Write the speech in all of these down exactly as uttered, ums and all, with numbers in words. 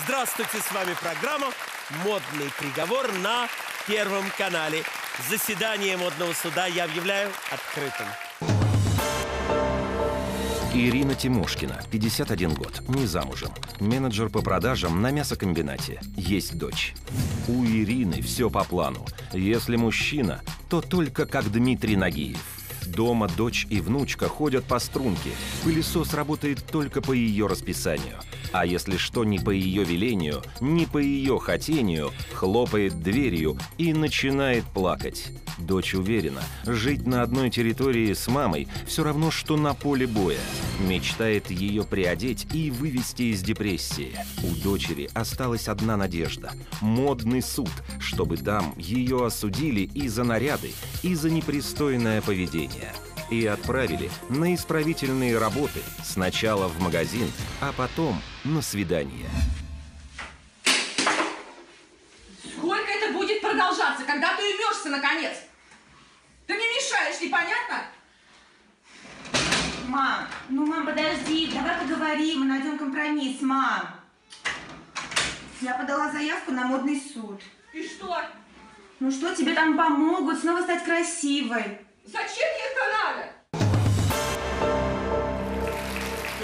Здравствуйте, с вами программа «Модный приговор» на Первом канале. Заседание модного суда я объявляю открытым. Ирина Тимошкина, пятьдесят один год, не замужем. Менеджер по продажам на мясокомбинате. Есть дочь. У Ирины все по плану. Если мужчина, то только как Дмитрий Нагиев. Дома дочь и внучка ходят по струнке. Пылесос работает только по ее расписанию. А если что, не по ее велению, не по ее хотению, хлопает дверью и начинает плакать. Дочь уверена, жить на одной территории с мамой все равно, что на поле боя. Мечтает ее приодеть и вывести из депрессии. У дочери осталась одна надежда – модный суд, чтобы там ее осудили и за наряды, и за непристойное поведение. И отправили на исправительные работы сначала в магазин, а потом на свидание. Сколько это будет продолжаться, когда ты уймешься наконец? Ты мне мешаешь, непонятно? Мам, ну, мам, подожди, давай поговорим, мы найдем компромисс, мам. Я подала заявку на модный суд. И что? Ну что, тебе там помогут снова стать красивой. Зачем ей это надо?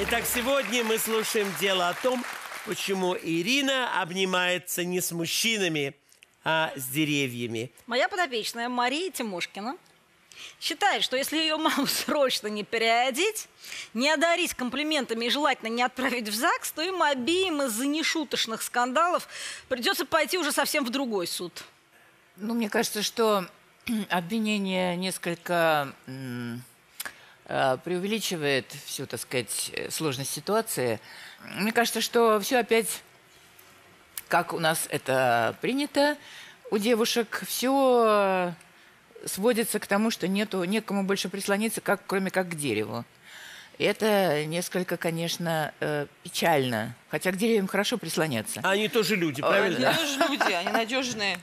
Итак, сегодня мы слушаем дело о том, почему Ирина обнимается не с мужчинами, а с деревьями. Моя подопечная Мария Тимошкина считает, что если ее маму срочно не переодеть, не одарить комплиментами и желательно не отправить в ЗАГС, то им обеим из-за нешуточных скандалов придется пойти уже совсем в другой суд. Ну, мне кажется, что обвинение несколько э, преувеличивает всю, так сказать, сложность ситуации. Мне кажется, что все опять, как у нас это принято, у девушек все сводится к тому, что нету, некому больше прислониться, как, кроме как к дереву. И это несколько, конечно, печально. Хотя к деревьям хорошо прислоняться. Они тоже люди, правильно? Они тоже люди, они надежные.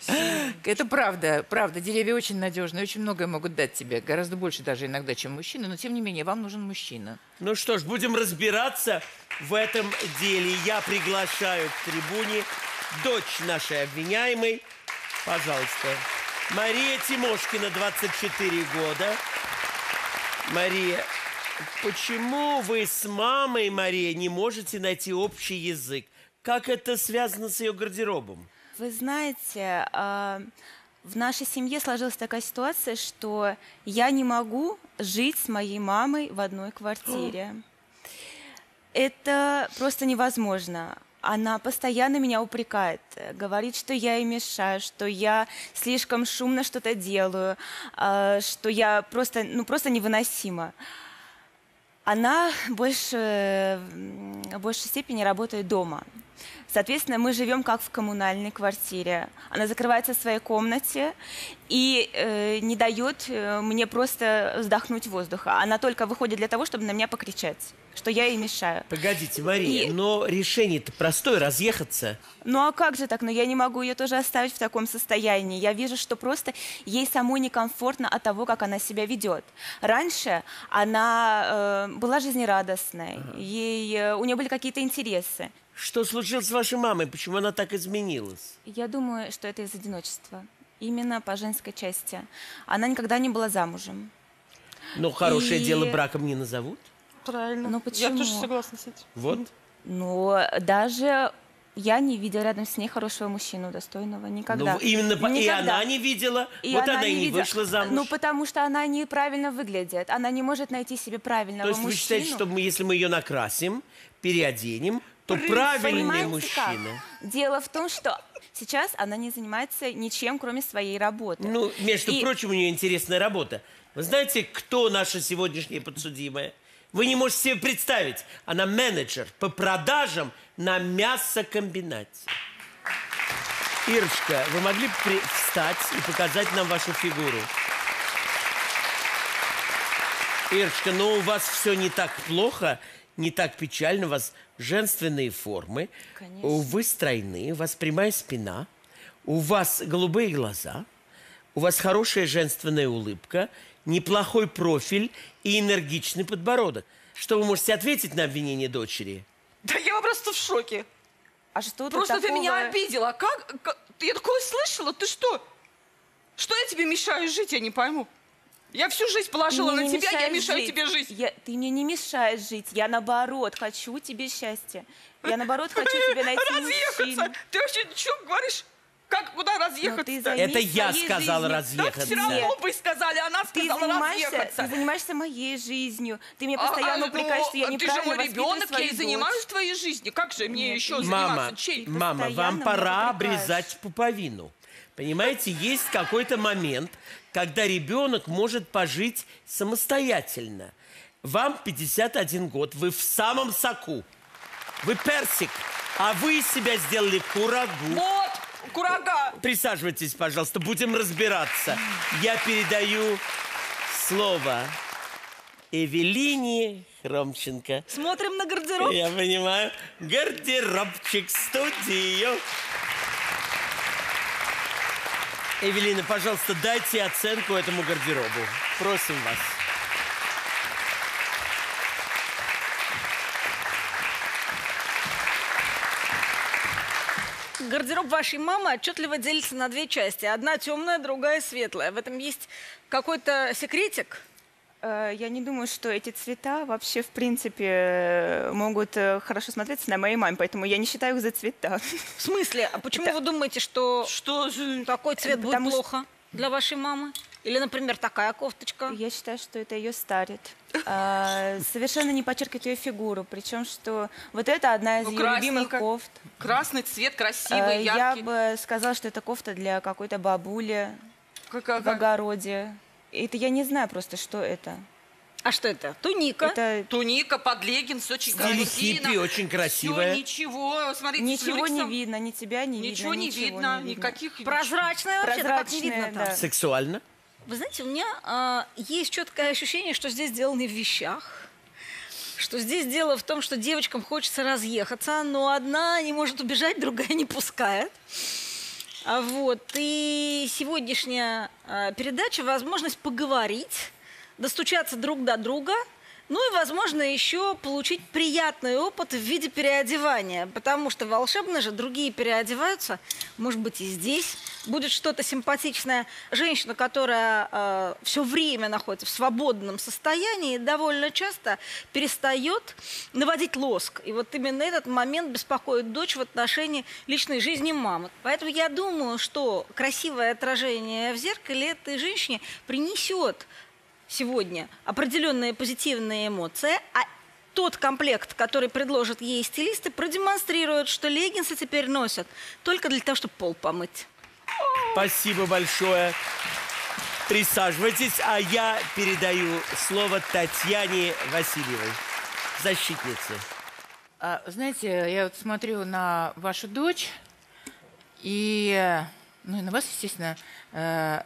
Это правда, правда. Деревья очень надежные, очень многое могут дать тебе. Гораздо больше даже иногда, чем мужчины. Но, тем не менее, вам нужен мужчина. Ну что ж, будем разбираться в этом деле. Я приглашаю к трибуне дочь нашей обвиняемой. Пожалуйста. Мария Тимошкина, двадцать четыре года. Мария... Почему вы с мамой, Мария, не можете найти общий язык? Как это связано с ее гардеробом? Вы знаете, в нашей семье сложилась такая ситуация, что я не могу жить с моей мамой в одной квартире. Это просто невозможно. Она постоянно меня упрекает, говорит, что я ей мешаю, что я слишком шумно что-то делаю, что я просто, ну, просто невыносима. Она больше, в большей степени работает дома. Соответственно, мы живем как в коммунальной квартире. Она закрывается в своей комнате и э, не дает мне просто вздохнуть воздуха. Она только выходит для того, чтобы на меня покричать, что я ей мешаю. Погодите, Мария, и... но решение-то простое, разъехаться. Ну а как же так? Но я не могу ее тоже оставить в таком состоянии. Я вижу, что просто ей самой некомфортно от того, как она себя ведет. Раньше она э, была жизнерадостной, ага. Ей, э, у нее были какие-то интересы. Что случилось с вашей мамой? Почему она так изменилась? Я думаю, что это из одиночества. Именно по женской части. Она никогда не была замужем. Но хорошее И... дело браком не назовут? Правильно. Но почему? Я тоже согласна с этим. Вот. Но даже... Я не видела рядом с ней хорошего мужчину, достойного, никогда. Ну, именно по... никогда. И она не видела, и вот она, она и не видела. Вышла замуж. Ну, потому что она неправильно выглядит, она не может найти себе правильного мужчину. То есть мужчину. Вы считаете, что мы, если мы ее накрасим, переоденем, то Пры... правильный Понимаете, мужчина? Как? Дело в том, что сейчас она не занимается ничем, кроме своей работы. Ну, между и... прочим, у нее интересная работа. Вы знаете, кто наша сегодняшняя подсудимая? Вы не можете себе представить, она менеджер по продажам на мясокомбинате. Ирочка, вы могли бы встать и показать нам вашу фигуру? Ирочка, ну у вас все не так плохо, не так печально. У вас женственные формы, конечно. Вы стройны, у вас прямая спина, у вас голубые глаза, у вас хорошая женственная улыбка, неплохой профиль и энергичный подбородок. Что вы можете ответить на обвинение дочери? Да я просто в шоке. А что ты Просто такого... ты меня обидела. Как? как? Я такое слышала? Ты что? Что я тебе мешаю жить, я не пойму. Я всю жизнь положила на тебя, я мешаю жить. тебе жить. Я... Ты мне не мешаешь жить. Я наоборот хочу тебе счастья. Я наоборот хочу тебе найти мужчину. Ты вообще что говоришь? Как, куда разъехаться? Это я сказала разъехаться. Так все равно бы сказали, она сказала разъехаться. Ты занимаешься моей жизнью. Ты мне постоянно упрекаешь, что я неправильно воспитываю свою дочь. Ты же мой ребенок, я и занимаюсь твоей жизнью. Как же мне еще заниматься? Мама, вам пора обрезать пуповину. Понимаете, есть какой-то момент, когда ребенок может пожить самостоятельно. Вам пятьдесят один год, вы в самом соку. Вы персик, а вы из себя сделали курагу. Вот! Курага. Присаживайтесь, пожалуйста, будем разбираться. Я передаю слово Эвелине Хромченко. Смотрим на гардероб. Я понимаю. Гардеробчик, студию. Эвелина, пожалуйста, дайте оценку этому гардеробу. Просим вас. Гардероб вашей мамы отчетливо делится на две части. Одна темная, другая светлая. В этом есть какой-то секретик? Я не думаю, что эти цвета вообще, в принципе, могут хорошо смотреться на моей маме, поэтому я не считаю их за цвета. В смысле? А почему Это... вы думаете, что, что такой цвет будет Потому плохо что... для вашей мамы? Или, например, такая кофточка? Я считаю, что это ее старит. А, совершенно не подчеркивает ее фигуру. Причем, что вот это одна из ну, ее любимых кофт. Красный цвет, красивый, а, яркий. Я бы сказала, что это кофта для какой-то бабули как, как, в огороде. Это я не знаю просто, что это. А что это? Туника. Это... Туника, под леггинс, очень красивая. Очень красивая. Ничего, смотрите, ничего не видно, ни тебя не ничего видно. Не ничего видно, не видно, никаких... Прозрачная вообще, так не видно. Да. Сексуально. Вы знаете, у меня а, есть четкое ощущение, что здесь дело не в вещах, что здесь дело в том, что девочкам хочется разъехаться, но одна не может убежать, другая не пускает. А вот, и сегодняшняя а, передача – возможность поговорить, достучаться друг до друга, ну и, возможно, еще получить приятный опыт в виде переодевания, потому что волшебно же, другие переодеваются, может быть, и здесь будет что-то симпатичное. Женщина, которая э, все время находится в свободном состоянии, довольно часто перестает наводить лоск. И вот именно этот момент беспокоит дочь в отношении личной жизни мамы. Поэтому я думаю, что красивое отражение в зеркале этой женщине принесет сегодня определенные позитивные эмоции, а тот комплект, который предложат ей стилисты, продемонстрирует, что леггинсы теперь носят только для того, чтобы пол помыть. Спасибо большое. Присаживайтесь, а я передаю слово Татьяне Васильевой, защитнице. А, знаете, я вот смотрю на вашу дочь и, ну, и на вас, естественно. Э,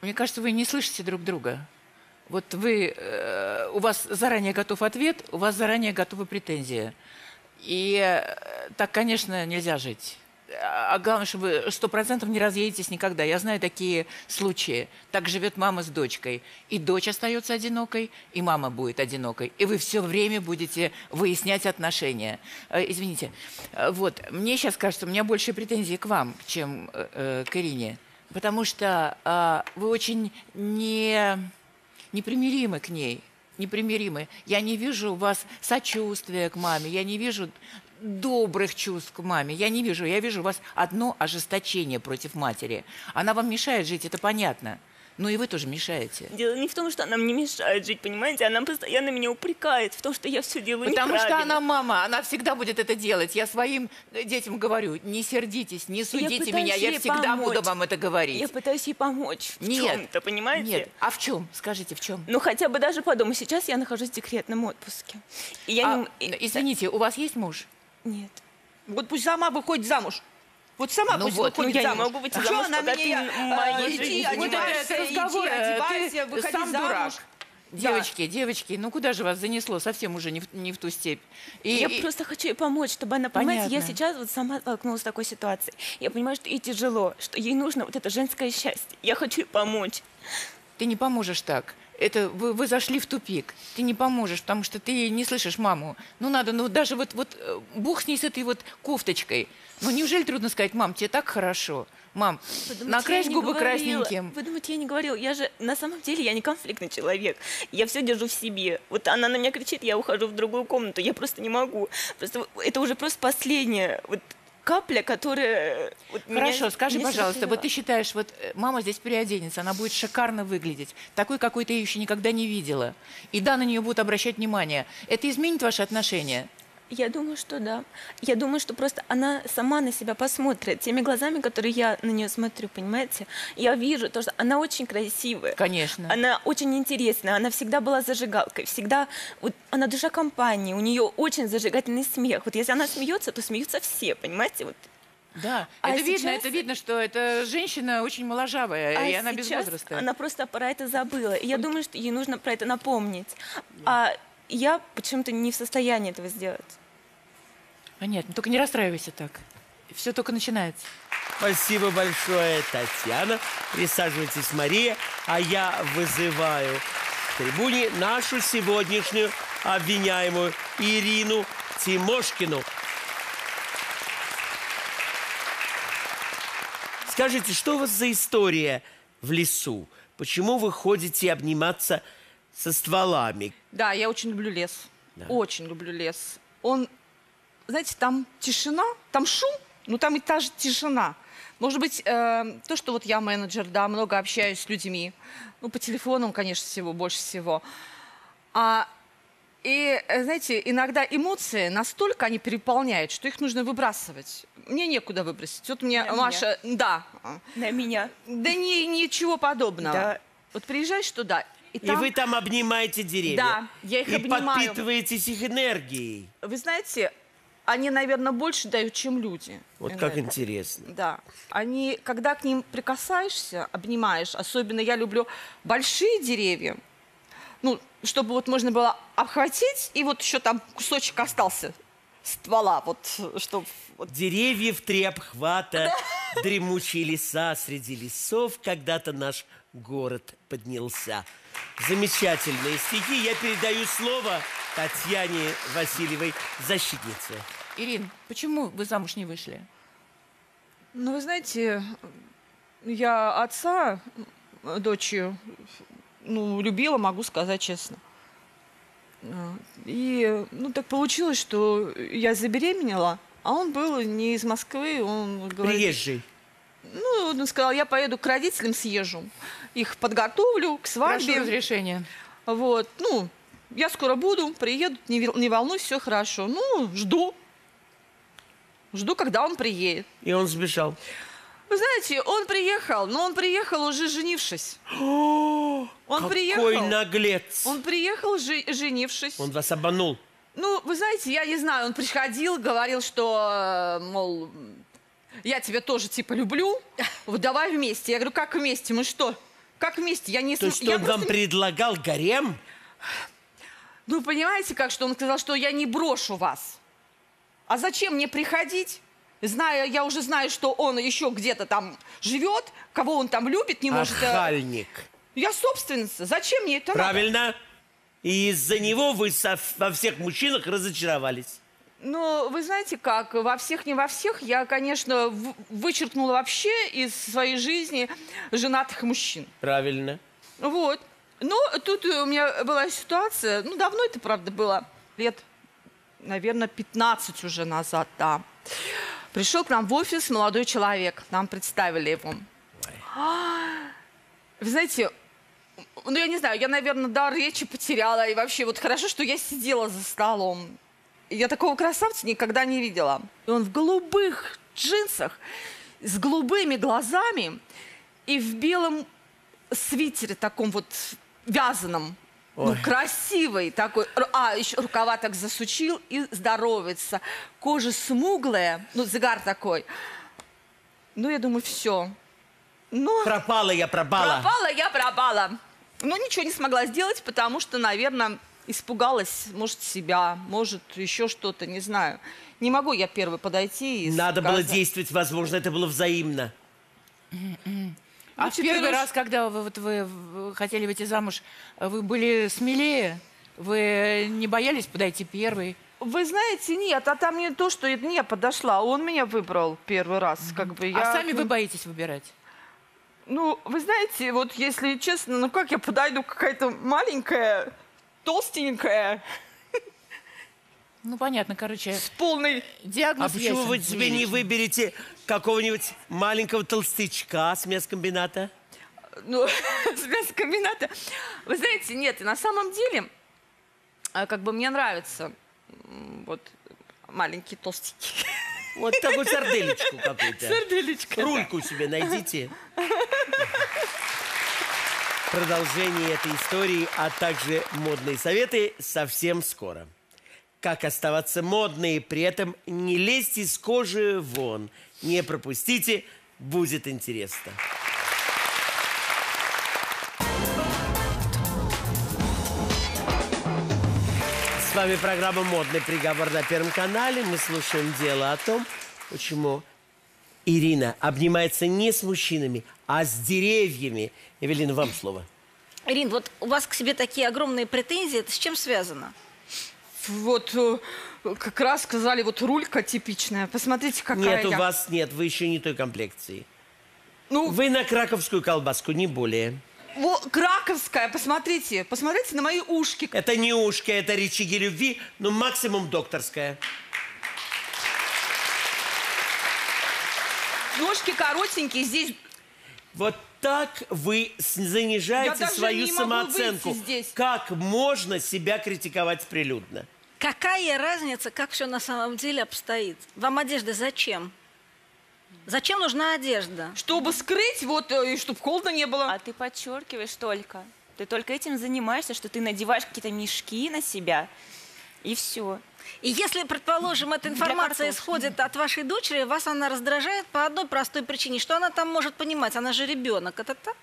мне кажется, вы не слышите друг друга. Вот вы, э, у вас заранее готов ответ, у вас заранее готовы претензии. И э, так, конечно, нельзя жить. А главное, что вы сто процентов не разъедетесь никогда. Я знаю такие случаи. Так живет мама с дочкой. И дочь остается одинокой, и мама будет одинокой. И вы все время будете выяснять отношения. Э, извините. Э, вот. Мне сейчас кажется, у меня больше претензий к вам, чем э, к Ирине. Потому что э, вы очень не... непримиримы к ней, непримиримы. Я не вижу у вас сочувствия к маме, я не вижу добрых чувств к маме, я не вижу, я вижу у вас одно ожесточение против матери. Она вам мешает жить, это понятно. Ну и вы тоже мешаете. Дело не в том, что она мне мешает жить, понимаете? Она постоянно меня упрекает в том, что я все делаю неправильно. Потому что она мама, она всегда будет это делать. Я своим детям говорю, не сердитесь, не судите меня, я всегда буду вам это говорить. Я пытаюсь ей помочь в чем-то, понимаете? Нет, а в чем? Скажите, в чем? Ну хотя бы даже по дому. Сейчас я нахожусь в декретном отпуске. И я а, не... Извините, у вас есть муж? Нет. Вот пусть сама выходит замуж. Вот сама ну пусть вот, выходит ну, замуж. Могу а замуж, она меня... А, иди, одевайся, иди, одевайся, выходи замуж. Дурак. Девочки, да. девочки, ну куда же вас занесло? Совсем уже не в, не в ту степь. И, я и... просто хочу ей помочь, чтобы она, понимаете, Понятно. я сейчас вот сама столкнулась с такой ситуацией. Я понимаю, что ей тяжело, что ей нужно вот это женское счастье. Я хочу ей помочь. Ты не поможешь так. это вы, вы зашли в тупик. Ты не поможешь, потому что ты не слышишь маму. Ну надо, ну даже вот, вот бог с ней, с этой вот кофточкой. Ну неужели трудно сказать: мам, тебе так хорошо? Мам, накрась губы красненьким. Вы думаете, я не говорила? Я же, на самом деле, я не конфликтный человек. Я все держу в себе. Вот она на меня кричит, я ухожу в другую комнату. Я просто не могу. Просто это уже просто последнее. Вот капля, которая... Вот хорошо, меня, скажи, меня пожалуйста, вот ты считаешь, вот мама здесь переоденется, она будет шикарно выглядеть, такой, какой ты ее еще никогда не видела, и да, на нее будут обращать внимание. Это изменит ваши отношения? Я думаю, что да. Я думаю, что просто она сама на себя посмотрит теми глазами, которые я на нее смотрю, понимаете? Я вижу то, что она очень красивая. Конечно. Она очень интересная, она всегда была зажигалкой, всегда... Вот, она душа компании, у нее очень зажигательный смех. Вот если она смеется, то смеются все, понимаете? Вот. Да, а это, сейчас... видно, это видно, что эта женщина очень моложавая, а и она без возраста. Она просто про это забыла. И я думаю, что ей нужно про это напомнить. А я почему-то не в состоянии этого сделать. Понятно. Только не расстраивайся так. Все только начинается. Спасибо большое, Татьяна. Присаживайтесь, Мария. А я вызываю к трибуне нашу сегодняшнюю обвиняемую Ирину Тимошкину. Скажите, что у вас за история в лесу? Почему вы ходите обниматься со стволами? Да, я очень люблю лес. Да. Очень люблю лес. Он... Знаете, там тишина, там шум, но там и та же тишина. Может быть, э, то, что вот я менеджер, да, много общаюсь с людьми. Ну, по телефону, конечно, всего, больше всего. А, и, знаете, иногда эмоции настолько они переполняют, что их нужно выбрасывать. Мне некуда выбросить. Вот мне на Маша... Меня. Да. На меня. Да не, ничего подобного. Да. Вот приезжаешь туда... И, там... и вы там обнимаете деревья. Да, я их и обнимаю. И подпитываетесь их энергией. Вы знаете... Они, наверное, больше дают, чем люди. Вот как интересно. Да. Они, когда к ним прикасаешься, обнимаешь, особенно я люблю большие деревья, ну, чтобы вот можно было обхватить, и вот еще там кусочек остался ствола, вот, чтобы... Вот. Деревьев три обхвата, дремучие леса среди лесов, когда-то наш город поднялся. Замечательные стихи. Я передаю слово Татьяне Васильевой, защитнице. Ирин, почему вы замуж не вышли? Ну, вы знаете, я отца, дочью, ну, любила, могу сказать честно. И, ну, так получилось, что я забеременела, а он был не из Москвы, он говорит... Приезжий. Ну, он сказал, я поеду к родителям, съезжу, их подготовлю к свадьбе. Прошу разрешение. Вот, ну... Я скоро буду, приедут, не, не волнуйся, все хорошо. Ну, жду. Жду, когда он приедет. И он сбежал. Вы знаете, он приехал, но он приехал уже женившись. О, он какой приехал, наглец. Он приехал, же, женившись. Он вас обманул. Ну, вы знаете, я не знаю, он приходил, говорил, что, мол, я тебя тоже, типа, люблю. Вот давай вместе. Я говорю, как вместе? Мы что? Как вместе? Я не... То есть я он вам не... предлагал гарем? Ну, понимаете, как, что он сказал, что я не брошу вас. А зачем мне приходить? Знаю, я уже знаю, что он еще где-то там живет, кого он там любит, не может... Охальник. Я собственница. Зачем мне это? Правильно. Надо? И из-за него вы со, во всех мужчинах разочаровались. Ну, вы знаете как, во всех, не во всех. Я, конечно, вычеркнула вообще из своей жизни женатых мужчин. Правильно. Вот. Но тут у меня была ситуация, ну, давно это, правда, было, лет, наверное, пятнадцать уже назад, да. Пришел к нам в офис молодой человек, нам представили его. Вы знаете, ну, я не знаю, я, наверное, дар речи потеряла, и вообще вот хорошо, что я сидела за столом. Я такого красавца никогда не видела. И он в голубых джинсах, с голубыми глазами и в белом свитере таком вот... вязаном. Ну, красивый такой. А, еще рукава так засучил и здоровается. Кожа смуглая, ну, загар такой. Ну, я думаю, все. Но... Пропала я, пропала. Пропала я, пропала. Но ничего не смогла сделать, потому что, наверное, испугалась, может, себя, может, еще что-то, не знаю. Не могу я первой подойти и... Надо сказать... было действовать, возможно, это было взаимно. А ну, в первый раз... раз, когда вы, вот, вы хотели выйти замуж, вы были смелее? Вы не боялись подойти первой? Вы знаете, нет, а там не то, что я подошла, он меня выбрал первый раз. Mm-hmm. Как бы я... А сами вы боитесь выбирать? Ну, вы знаете, вот если честно, ну как я подойду, какая-то маленькая, толстенькая... Ну, понятно, короче. С полной диагноз. А почему вы себе не выберете какого-нибудь маленького толстячка с мясокомбината? Ну, с мясокомбината. Вы знаете, нет, и на самом деле, как бы мне нравятся вот маленькие толстики. Вот такую сарделечку какую-то. Сарделечка. Рульку себе найдите. Продолжение этой истории, а также модные советы совсем скоро. Как оставаться модной и при этом не лезть из кожи вон. Не пропустите, будет интересно. С вами программа «Модный приговор» на Первом канале. Мы слушаем дело о том, почему Ирина обнимается не с мужчинами, а с деревьями. Эвелина, вам слово. Ирина, вот у вас к себе такие огромные претензии. Это с чем связано? Вот как раз сказали, вот рулька типичная. Посмотрите, какая нет, я. Нет, у вас нет, вы еще не той комплекции. Ну, вы на краковскую колбаску, не более. Вот, краковская, посмотрите, посмотрите на мои ушки. Это не ушки, это рычаги любви, но максимум докторская. Ножки коротенькие, здесь... Вот так вы занижаете свою самооценку. Как можно себя критиковать прилюдно? Какая разница, как все на самом деле обстоит? Вам одежда зачем? Зачем нужна одежда? Чтобы скрыть, вот, и чтобы холодно не было. А ты подчеркиваешь только. Ты только этим занимаешься, что ты надеваешь какие-то мешки на себя, и все. И если, предположим, эта информация исходит от вашей дочери, вас она раздражает по одной простой причине. Что она там может понимать? Она же ребенок, это так?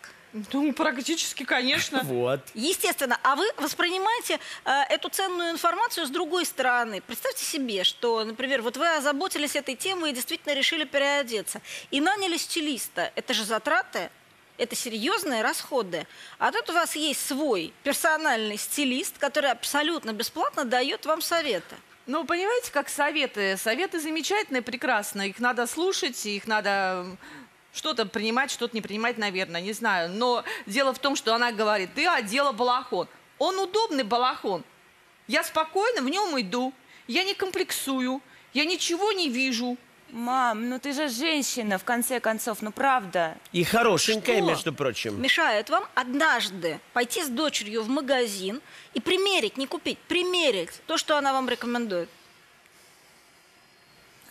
Ну, практически, конечно. Вот. Естественно. А вы воспринимаете э, эту ценную информацию с другой стороны. Представьте себе, что, например, вот вы озаботились этой темой и действительно решили переодеться. И наняли стилиста. Это же затраты. Это серьезные расходы. А тут у вас есть свой персональный стилист, который абсолютно бесплатно дает вам советы. Ну, понимаете, как советы? Советы замечательные, прекрасные. Их надо слушать, их надо что-то принимать, что-то не принимать, наверное, не знаю. Но дело в том, что она говорит, ты одела балахон. Он удобный балахон. Я спокойно в нем иду. Я не комплексую. Я ничего не вижу. Мам, ну ты же женщина, в конце концов, ну правда. И хорошенькая, что, между прочим. Мешает вам однажды пойти с дочерью в магазин и примерить, не купить, примерить то, что она вам рекомендует?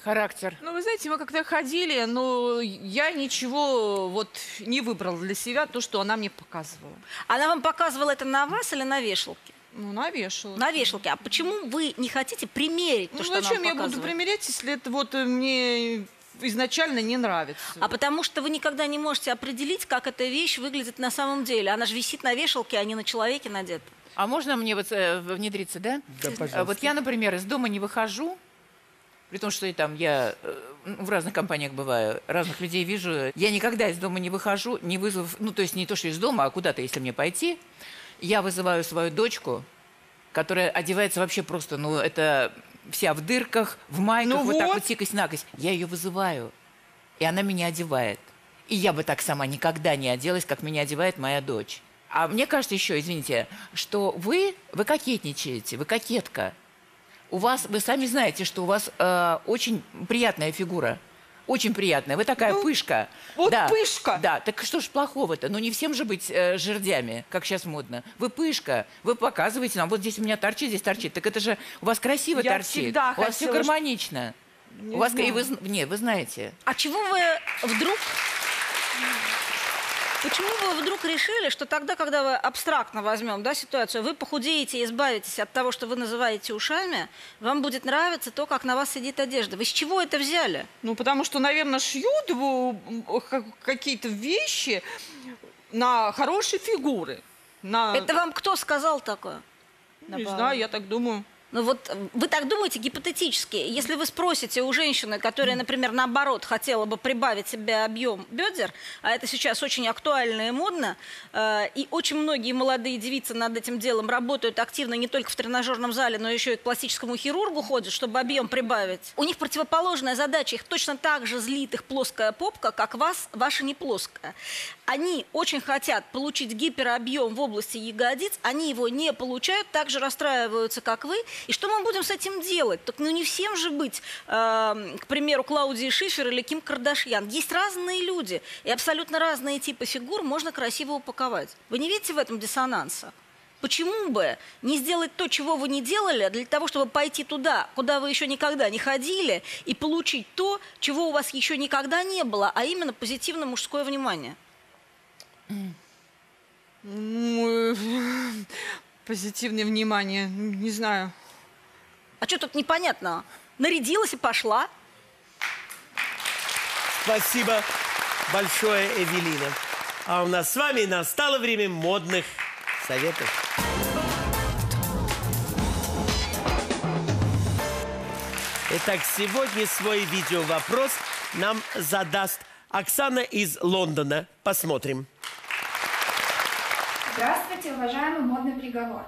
Характер. Ну вы знаете, мы когда ходили, но я ничего вот не выбрала для себя, то, что она мне показывала. Она вам показывала это на вас или на вешалке? Ну, на вешалке. На вешалке. А почему вы не хотите примерить то, ну, что нам показывают? Ну, зачем я буду примерять, если это вот мне изначально не нравится? А потому что вы никогда не можете определить, как эта вещь выглядит на самом деле. Она же висит на вешалке, а не на человеке надета. А можно мне вот внедриться, да? Да, пожалуйста. Вот я, например, из дома не выхожу, при том, что и там я в разных компаниях бываю, разных людей вижу. Я никогда из дома не выхожу, не вызвав... Ну, то есть не то, что из дома, а куда-то, если мне пойти... Я вызываю свою дочку, которая одевается вообще просто, ну, это вся в дырках, в майках, ну вот, вот так вот сикость-накость. Я ее вызываю, и она меня одевает. И я бы так сама никогда не оделась, как меня одевает моя дочь. А мне кажется еще, извините, что вы, вы кокетничаете, вы кокетка. У вас, вы сами знаете, что у вас э, очень приятная фигура. Очень приятная. Вы такая, ну, пышка. Вот да, пышка. Да, так что ж плохого-то? Ну не всем же быть э, жердями, как сейчас модно. Вы пышка, вы показываете нам, вот здесь у меня торчит, здесь торчит. Так это же у вас красиво я торчит. Всегда у хотела... вас все гармонично. Не у вас знаю. И вы, не, вы знаете. А чего вы вдруг... Почему вы вдруг решили, что тогда, когда вы абстрактно возьмем, да, ситуацию, вы похудеете и избавитесь от того, что вы называете ушами, вам будет нравиться то, как на вас сидит одежда? Вы с чего это взяли? Ну, потому что, наверное, шьют какие-то вещи на хорошие фигуры. На... Это вам кто сказал такое? Не знаю, я так думаю. Ну вот вы так думаете гипотетически, если вы спросите у женщины, которая, например, наоборот, хотела бы прибавить себе объем бедер, а это сейчас очень актуально и модно, э, и очень многие молодые девицы над этим делом работают активно не только в тренажерном зале, но еще и к пластическому хирургу ходят, чтобы объем прибавить. У них противоположная задача, их точно так же злит их плоская попка, как вас, ваша не плоская. Они очень хотят получить гиперобъем в области ягодиц, они его не получают, так же расстраиваются, как вы. И что мы будем с этим делать? Так ну не всем же быть, э, к примеру, Клаудией Шифер или Ким Кардашьян. Есть разные люди, и абсолютно разные типы фигур можно красиво упаковать. Вы не видите в этом диссонанса? Почему бы не сделать то, чего вы не делали, для того, чтобы пойти туда, куда вы еще никогда не ходили, и получить то, чего у вас еще никогда не было, а именно позитивное мужское внимание? Позитивное внимание, не знаю. А что тут непонятно? Нарядилась и пошла. Спасибо большое, Эвелина. А у нас с вами настало время модных советов. Итак, сегодня свой видеовопрос нам задаст Оксана из Лондона. Посмотрим. Здравствуйте, уважаемый модный приговор.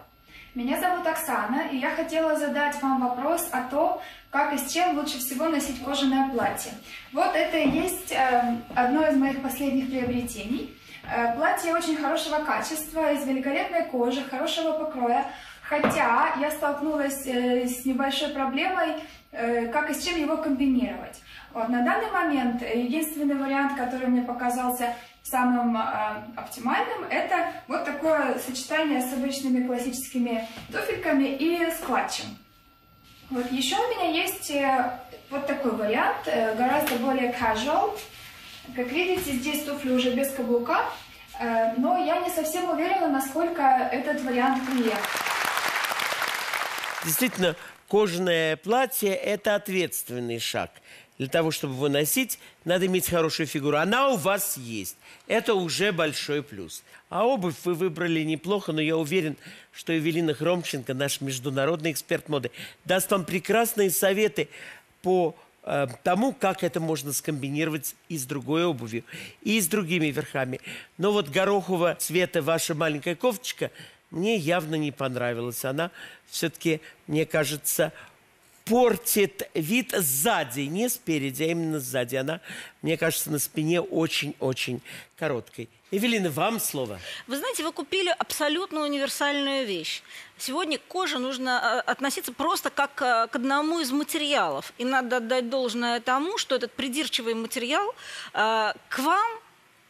Меня зовут Оксана, и я хотела задать вам вопрос о том, как и с чем лучше всего носить кожаное платье. Вот это и есть э, одно из моих последних приобретений. Э, платье очень хорошего качества, из великолепной кожи, хорошего покроя. Хотя я столкнулась э, с небольшой проблемой, э, как и с чем его комбинировать. Вот, на данный момент единственный вариант, который мне показался самым э, оптимальным, это вот такое сочетание с обычными классическими туфельками и складчем. Вот, еще у меня есть э, вот такой вариант, э, гораздо более casual. Как видите, здесь туфли уже без каблука, э, но я не совсем уверена, насколько этот вариант приятен. Действительно, кожаное платье – это ответственный шаг. Для того, чтобы его носить, надо иметь хорошую фигуру. Она у вас есть. Это уже большой плюс. А обувь вы выбрали неплохо, но я уверен, что Эвелина Хромченко, наш международный эксперт моды, даст вам прекрасные советы по э, тому, как это можно скомбинировать и с другой обувью, и с другими верхами. Но вот горохового цвета ваша маленькая кофточка мне явно не понравилась. Она все-таки, мне кажется, портит вид сзади, не спереди, а именно сзади. Она, мне кажется, на спине очень-очень короткой. Эвелина, вам слово. Вы знаете, вы купили абсолютно универсальную вещь. Сегодня к коже нужно относиться просто как к одному из материалов. И надо отдать должное тому, что этот придирчивый материал к вам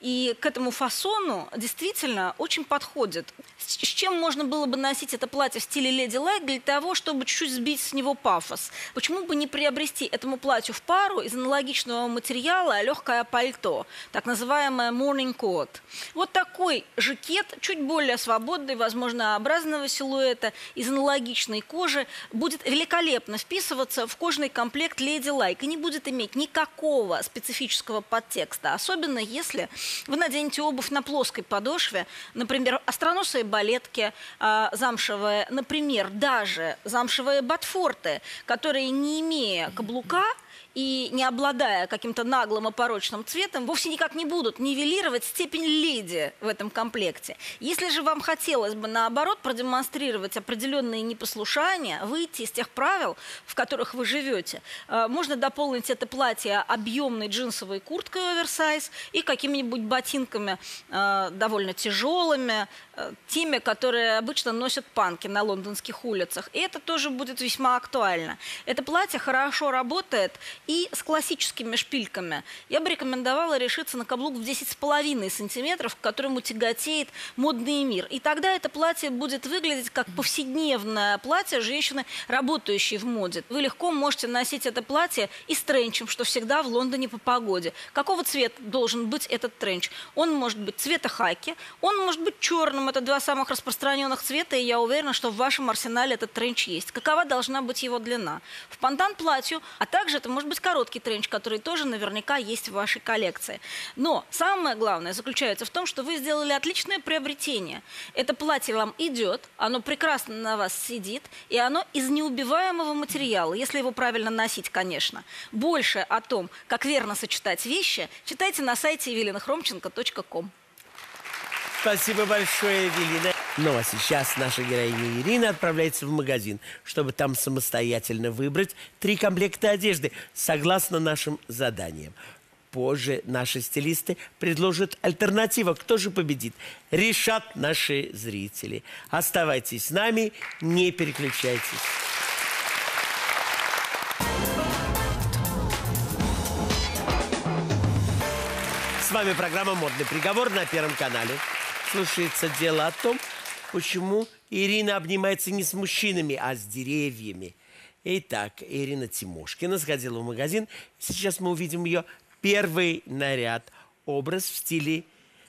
и к этому фасону действительно очень подходит. С чем можно было бы носить это платье в стиле леди лайт для того, чтобы чуть-чуть сбить с него пафос? Почему бы не приобрести этому платью в пару из аналогичного материала легкое пальто, так называемое morning coat? Вот такой жакет, чуть более свободный, возможно, образного силуэта, из аналогичной кожи, будет великолепно вписываться в кожный комплект леди лайк и не будет иметь никакого специфического подтекста, особенно если вы наденете обувь на плоской подошве, например, остроносые балетки э, замшевые, например, даже замшевые ботфорты, которые, не имея каблука и не обладая каким-то наглым и порочным цветом, вовсе никак не будут нивелировать степень леди в этом комплекте. Если же вам хотелось бы, наоборот, продемонстрировать определенные непослушания, выйти из тех правил, в которых вы живете, э, можно дополнить это платье объемной джинсовой курткой оверсайз и какими-нибудь будь ботинками э, довольно тяжелыми, э, теми, которые обычно носят панки на лондонских улицах. И это тоже будет весьма актуально. Это платье хорошо работает и с классическими шпильками. Я бы рекомендовала решиться на каблук в десять с половиной сантиметров, к которому тяготеет модный мир. И тогда это платье будет выглядеть как повседневное платье женщины, работающей в моде. Вы легко можете носить это платье и с тренчем, что всегда в Лондоне по погоде. Какого цвета должен быть этот тренч? тренч. Он может быть цвета хаки, он может быть черным. Это два самых распространенных цвета, и я уверена, что в вашем арсенале этот тренч есть. Какова должна быть его длина? В понтан платью, а также это может быть короткий тренч, который тоже наверняка есть в вашей коллекции. Но самое главное заключается в том, что вы сделали отличное приобретение. Это платье вам идет, оно прекрасно на вас сидит, и оно из неубиваемого материала, если его правильно носить, конечно. Больше о том, как верно сочетать вещи, читайте на сайте эвелина хромченко точка ком. Спасибо большое, Эвелина. Ну а сейчас наша героиня Ирина отправляется в магазин, чтобы там самостоятельно выбрать три комплекта одежды, согласно нашим заданиям. Позже наши стилисты предложат альтернативу. Кто же победит? Решат наши зрители. Оставайтесь с нами, не переключайтесь. С вами программа «Модный приговор» на Первом канале. Слушается дело о том, почему Ирина обнимается не с мужчинами, а с деревьями. Итак, Ирина Тимошкина сходила в магазин. Сейчас мы увидим ее первый наряд. Образ в стиле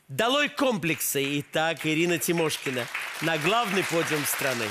«Долой комплексы». Итак, Ирина Тимошкина на главный подиум страны.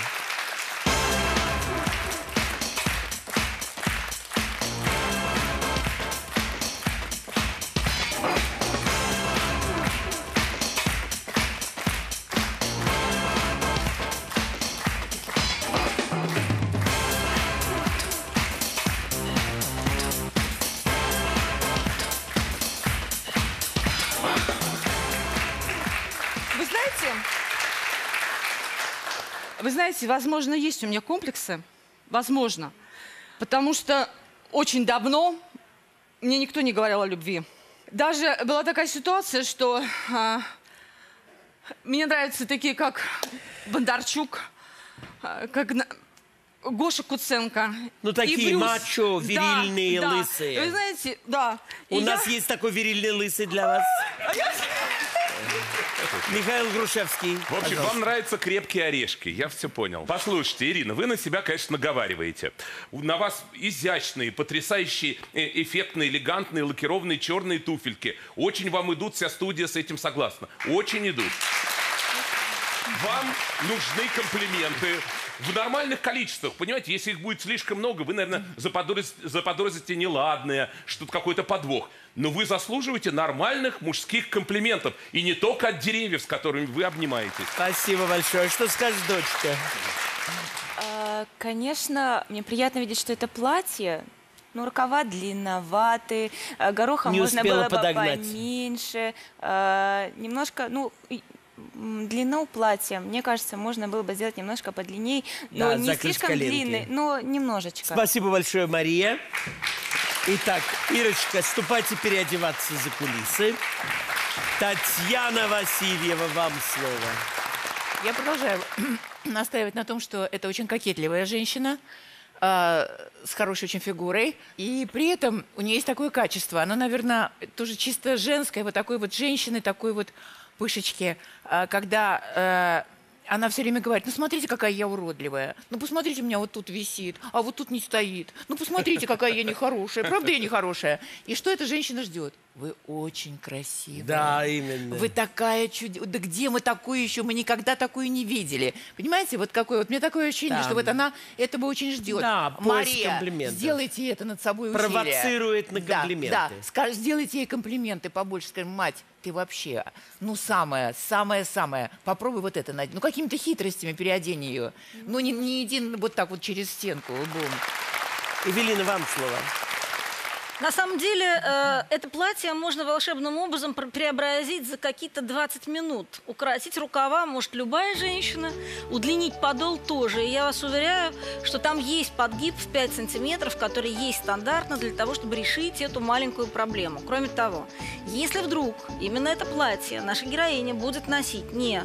Вы знаете, возможно, есть у меня комплексы. Возможно. Потому что очень давно мне никто не говорил о любви. Даже была такая ситуация, что а, мне нравятся такие, как Бондарчук, а, как на... Гоша Куценко. Ну, такие мачо, вирильные, да, лысые. Да. Вы знаете, да. У И нас я... есть такой вирильный лысый для вас. Михаил Грушевский. В общем, пожалуйста. Вам нравятся крепкие орешки, я все понял. Послушайте, Ирина, вы на себя, конечно, наговариваете. На вас изящные, потрясающие, эффектные, элегантные, лакированные черные туфельки. Очень вам идут, вся студия с этим согласна. Очень идут. Вам нужны комплименты в нормальных количествах, понимаете? Если их будет слишком много, вы, наверное, заподозрите, заподозрите неладное, что-то какой-то подвох. Но вы заслуживаете нормальных мужских комплиментов. И не только от деревьев, с которыми вы обнимаетесь. Спасибо большое. Что скажешь, дочка? Конечно, мне приятно видеть, что это платье. Ну, рукава длинноваты, гороха можно было бы поменьше. Немножко, ну... Длину платья, мне кажется, можно было бы сделать немножко подлиннее, но да, не слишком длинный, но немножечко. Спасибо большое, Мария. Итак, Ирочка, ступайте переодеваться за кулисы. Татьяна Васильева, вам слово. Я продолжаю настаивать на том, что это очень кокетливая женщина, с хорошей очень фигурой. И при этом у нее есть такое качество. Она, наверное, тоже чисто женская, вот такой вот женщины, такой вот пышечки, когда э, она все время говорит: ну смотрите, какая я уродливая, ну посмотрите, у меня вот тут висит, а вот тут не стоит, ну посмотрите, какая я нехорошая, правда я нехорошая. И что эта женщина ждет? Вы очень красивая. Да, именно. Вы такая чудесная. Да где мы такую еще? Мы никогда такую не видели. Понимаете, вот какое вот. Мне такое ощущение, да, что вот она этого очень ждет. Да, Мария, сделайте это над собой усилие. Провоцирует на комплименты. Да, да. Сделайте ей комплименты побольше. Скажем, мать, ты вообще, ну самое, самое-самое. Попробуй вот это надеть. Ну какими-то хитростями переодень ее. Ну не, не иди вот так вот через стенку. Лбом. Эвелина, вам слово. На самом деле, э, это платье можно волшебным образом преобразить за какие-то двадцать минут. Укоротить рукава может любая женщина, удлинить подол тоже. И я вас уверяю, что там есть подгиб в пять сантиметров, который есть стандартно для того, чтобы решить эту маленькую проблему. Кроме того, если вдруг именно это платье наша героиня будет носить не э,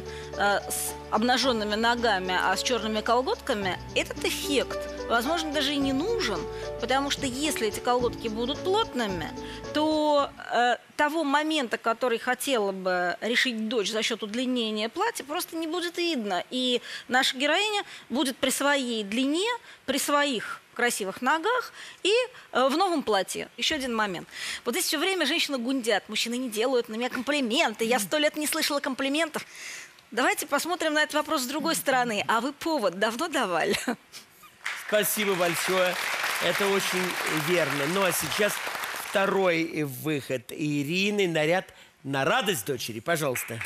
с обнаженными ногами, а с черными колготками, этот эффект возможно, даже и не нужен, потому что если эти колодки будут плотными, то э, того момента, который хотела бы решить дочь за счет удлинения платья, просто не будет видно. И наша героиня будет при своей длине, при своих красивых ногах и э, в новом платье. Еще один момент. Вот здесь все время женщины гундят, мужчины не делают на меня комплименты, я сто лет не слышала комплиментов. Давайте посмотрим на этот вопрос с другой стороны. А вы повод давно давали? Спасибо большое. Это очень верно. Ну а сейчас второй выход Ирины. Наряд на радость дочери. Пожалуйста.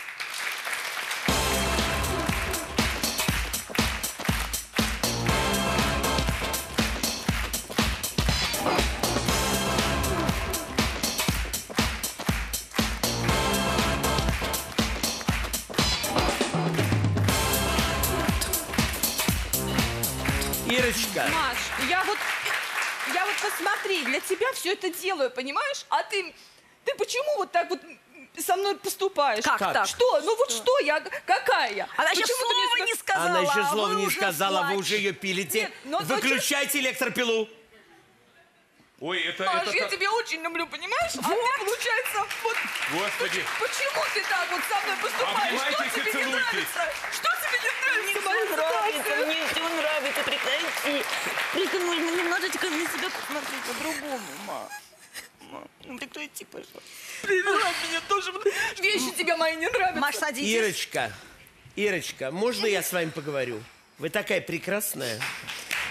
Маш, я вот, я вот посмотри, для тебя все это делаю, понимаешь? А ты, ты почему вот так вот со мной поступаешь? Как, как? так? Что? Ну вот что я, какая я? Она еще слова не сказала. Она еще слова не сказала, вы уже ее пилите. Нет, выключайте электропилу. Ой, это, Маш, это я так... тебя очень люблю, понимаешь? Вот. А ты, получается, вот... Господи. Почему ты так вот со мной поступаешь? Что тебе не нравится? Что тебе не нравится? Мне все нравится, мне все нравится. Прекрати. Прекрати, немножечко на себя посмотри по-другому, ма. Ма, прекрати, пожалуйста. Привела меня тоже. Вещи тебе мои не нравятся. Маш, садитесь. Ирочка, Ирочка, можно я с вами поговорю? Вы такая прекрасная.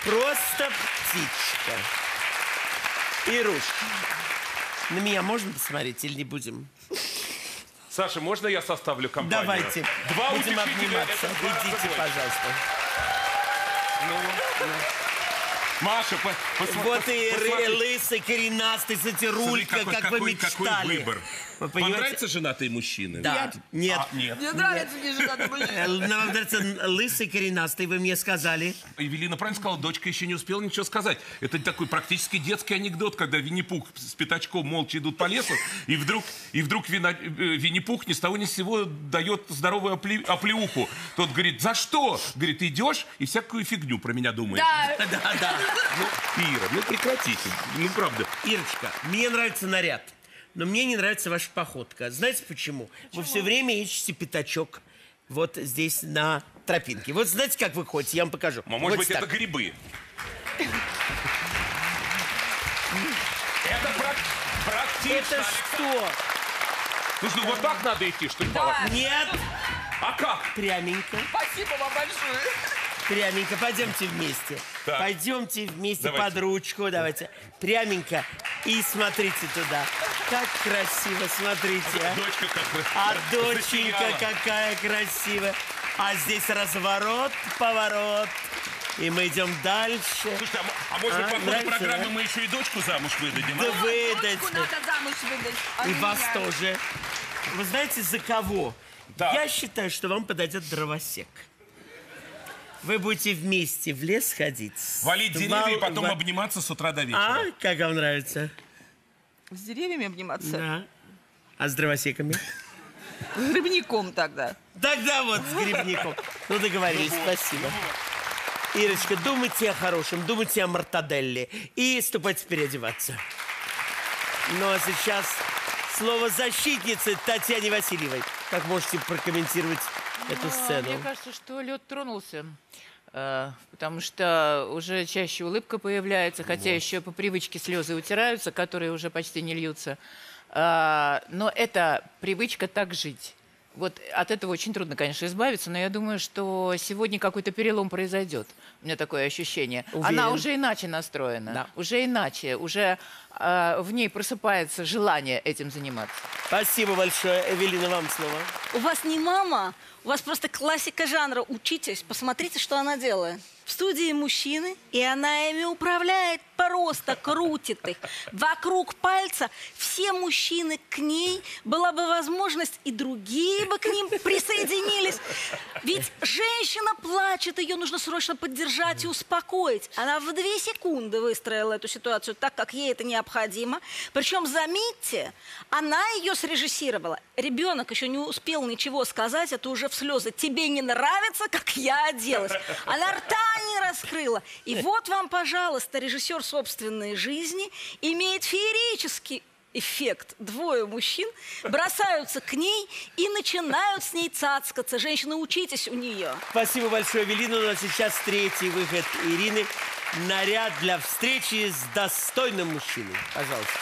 Просто птичка. Ируш, на меня можно посмотреть или не будем? Саша, можно я составлю компанию? Давайте. Два будем обниматься. Идите, пожалуйста. Ну, ну. Маша, посмотри. Вот по и посмотри. Лысый, коренастый, затирулька, какой, как какой, вы мечтали. Какой выбор. Вы понравятся женатые мужчины? Да. Нет. А, нет. Мне нравятся мне женатые мужчины. Нам нравится лысый, коренастый, вы мне сказали. Эвелина правильно сказала, дочка еще не успела ничего сказать. Это такой практически детский анекдот, когда Винни-Пух с пятачком молча идут по лесу, и вдруг, и вдруг Винни-Пух ни с того ни с сего дает здоровую опле, оплеуху. Тот говорит, за что? Говорит, идешь и всякую фигню про меня думаешь. Да, да, да. Ну, Ира, ну прекратите, ну правда. Ирочка, мне нравится наряд, но мне не нравится ваша походка. Знаете почему? Почему? Вы все время ищете пятачок вот здесь на тропинке. Вот знаете, как вы ходите, я вам покажу. Может вот быть, так. Это грибы? Это практически. Это что? Слушай, ну вот так надо идти, что ли? Нет. А как? Пряменько. Спасибо вам большое. Пряменько, пойдемте вместе. Так. Пойдемте вместе давайте. Под ручку, давайте. Пряменько и смотрите туда. Как красиво, смотрите. А, а. Дочка какая. А доченька какая красивая. А здесь разворот, поворот. И мы идем дальше. Слушайте, а, а может, а, по ходу нравится, программы да? Мы еще и дочку замуж выдадим? Да а? Выдать. Дочку надо замуж выдать. А и меня. Вас тоже. Вы знаете, за кого? Да. Я считаю, что вам подойдет дровосек. Вы будете вместе в лес ходить. Валить деревья вал... и потом вал... обниматься с утра до вечера. А? Как вам нравится? С деревьями обниматься? Да. А с дровосеками? С грибником тогда. Тогда вот с грибником. Ну договорились, спасибо. Ирочка, думайте о хорошем, думайте о мартаделле. И ступайте переодеваться. Ну а сейчас слово защитнице Татьяне Васильевой. Как можете прокомментировать эту сцену? Мне кажется, что лед тронулся, потому что уже чаще улыбка появляется, хотя еще по привычке слезы утираются, которые уже почти не льются. Но это привычка так жить. Вот от этого очень трудно, конечно, избавиться, но я думаю, что сегодня какой-то перелом произойдет. У меня такое ощущение. Уверен. Она уже иначе настроена, да. Уже иначе, уже э, в ней просыпается желание этим заниматься. Спасибо большое. Эвелина, вам слово. У вас не мама, у вас просто классика жанра. Учитесь, посмотрите, что она делает. В студии мужчины, и она ими управляет, просто крутит их. Вокруг пальца все мужчины к ней, была бы возможность, и другие бы к ним присоединились. Ведь женщина плачет, ее нужно срочно поддержать и успокоить. Она в две секунды выстроила эту ситуацию так, как ей это необходимо. Причем, заметьте, она ее срежиссировала. ребенок еще не успел ничего сказать, это уже в слезы. Тебе не нравится, как я оделась? Она рта не раскрыла. И вот вам, пожалуйста, режиссер собственной жизни имеет феерический эффект. Двое мужчин бросаются к ней и начинают с ней цацкаться. Женщины, учитесь у нее. Спасибо большое, Эвелина. У нас сейчас третий выход Ирины. Наряд для встречи с достойным мужчиной. Пожалуйста.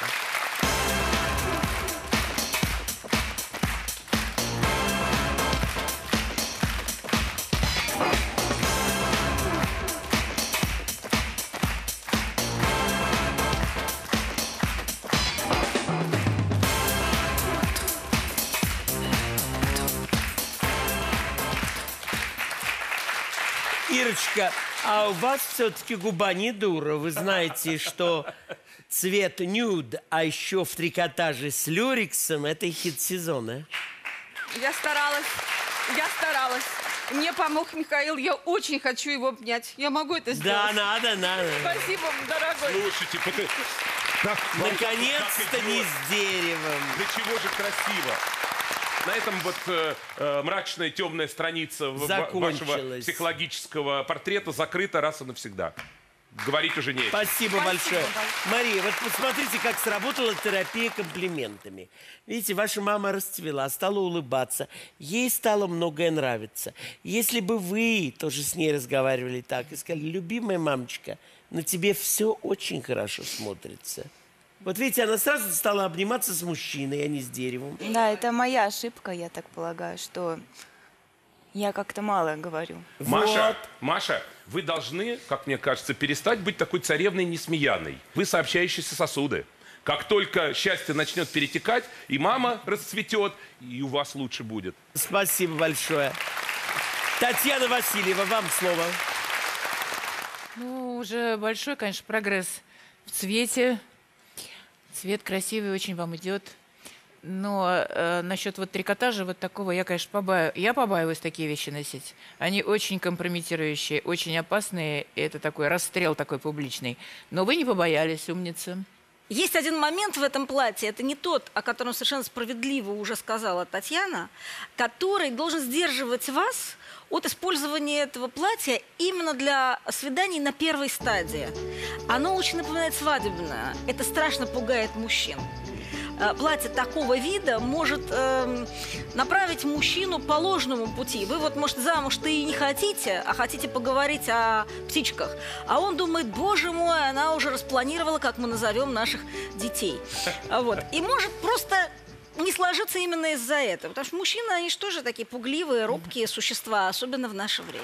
Ирочка, а у вас все-таки губа не дура. Вы знаете, что цвет нюд, а еще в трикотаже с люрексом – это хит сезона. Я старалась, я старалась. Мне помог Михаил, я очень хочу его обнять. Я могу это сделать? Да, надо, надо. Спасибо, дорогой. Слушайте, потом... наконец-то не с деревом. Для чего же красиво? На этом вот э, э, мрачная, темная страница вашего психологического портрета закрыта раз и навсегда. Говорить уже нечего. Спасибо, Спасибо большое. Да. Мария, вот посмотрите, как сработала терапия комплиментами. Видите, ваша мама расцвела, стала улыбаться. Ей стало многое нравиться. Если бы вы тоже с ней разговаривали так и сказали: любимая мамочка, на тебе все очень хорошо смотрится. Вот видите, она сразу стала обниматься с мужчиной, а не с деревом. Да, это моя ошибка, я так полагаю, что я как-то мало говорю. Маша, вот. Маша, вы должны, как мне кажется, перестать быть такой царевной несмеянной. Вы сообщающиеся сосуды. Как только счастье начнет перетекать, и мама расцветет, и у вас лучше будет. Спасибо большое. Татьяна Васильева, вам слово. Ну, уже большой, конечно, прогресс в цвете. Цвет красивый, очень вам идет. Но э, насчет вот трикотажа вот такого я, конечно, побаю... я побаиваюсь такие вещи носить. Они очень компрометирующие, очень опасные. Это такой расстрел такой публичный. Но вы не побоялись, умница. Есть один момент в этом платье, это не тот, о котором совершенно справедливо уже сказала Татьяна, который должен сдерживать вас от использования этого платья именно для свиданий на первой стадии. Оно очень напоминает свадебное, это страшно пугает мужчин. Платье такого вида может э, направить мужчину по ложному пути. Вы вот, может, замуж-то и не хотите, а хотите поговорить о птичках. А он думает: боже мой, она уже распланировала, как мы назовем наших детей. Вот. И может просто не сложиться именно из-за этого. Потому что мужчины, они же тоже такие пугливые, робкие существа, особенно в наше время.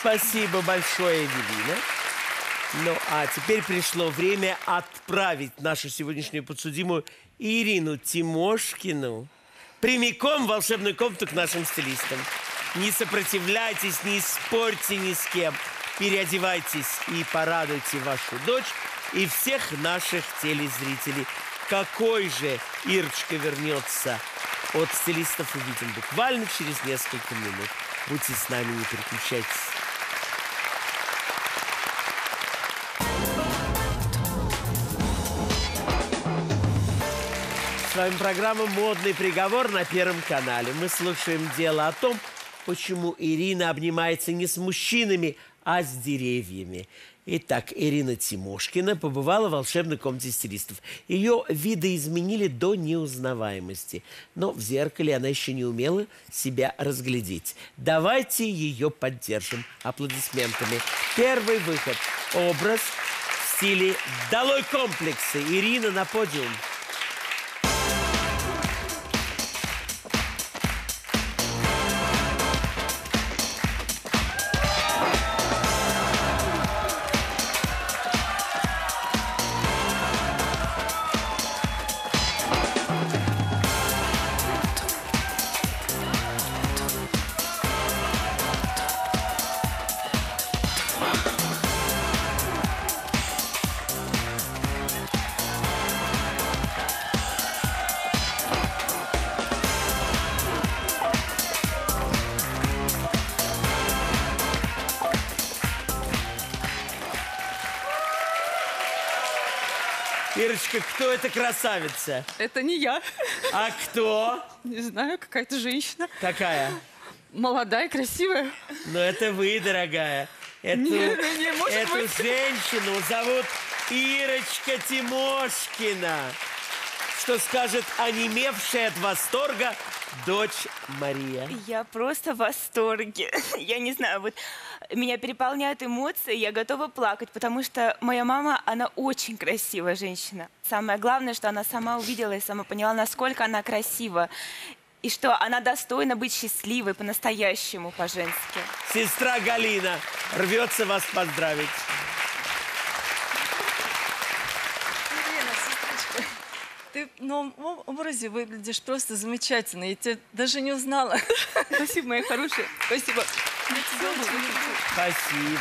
Спасибо большое, Эвелина. Ну, а теперь пришло время отправить нашу сегодняшнюю подсудимую Ирину Тимошкину прямиком в волшебную комнату к нашим стилистам. Не сопротивляйтесь, не спорьте ни с кем. Переодевайтесь и порадуйте вашу дочь и всех наших телезрителей. Какой же Ирочка вернется от стилистов, увидим буквально через несколько минут. Будьте с нами, не переключайтесь. С вами программа «Модный приговор» на Первом канале. Мы слушаем дело о том, почему Ирина обнимается не с мужчинами, а с деревьями. Итак, Ирина Тимошкина побывала в волшебной комнате стилистов. Ее видоизменили до неузнаваемости. Но в зеркале она еще не умела себя разглядеть. Давайте ее поддержим аплодисментами. Первый выход. Образ в стиле «Долой комплексы». Ирина на подиум. Ирочка, кто эта красавица? Это не я. А кто? Не знаю, какая-то женщина. Какая? Молодая, красивая. Ну, это вы, дорогая. Эту, не, не, не, может эту быть. Женщину зовут Ирочка Тимошкина. Что скажет онемевшая от восторга дочь Мария? Я просто в восторге. Я не знаю, вот меня переполняют эмоции, я готова плакать, потому что моя мама, она очень красивая женщина. Самое главное, что она сама увидела и сама поняла, насколько она красива. И что она достойна быть счастливой по-настоящему, по-женски. Сестра Галина рвется вас поздравить. Ты в новом образе выглядишь просто замечательно. Я тебя даже не узнала. Спасибо, моя хорошая. Спасибо. Спасибо.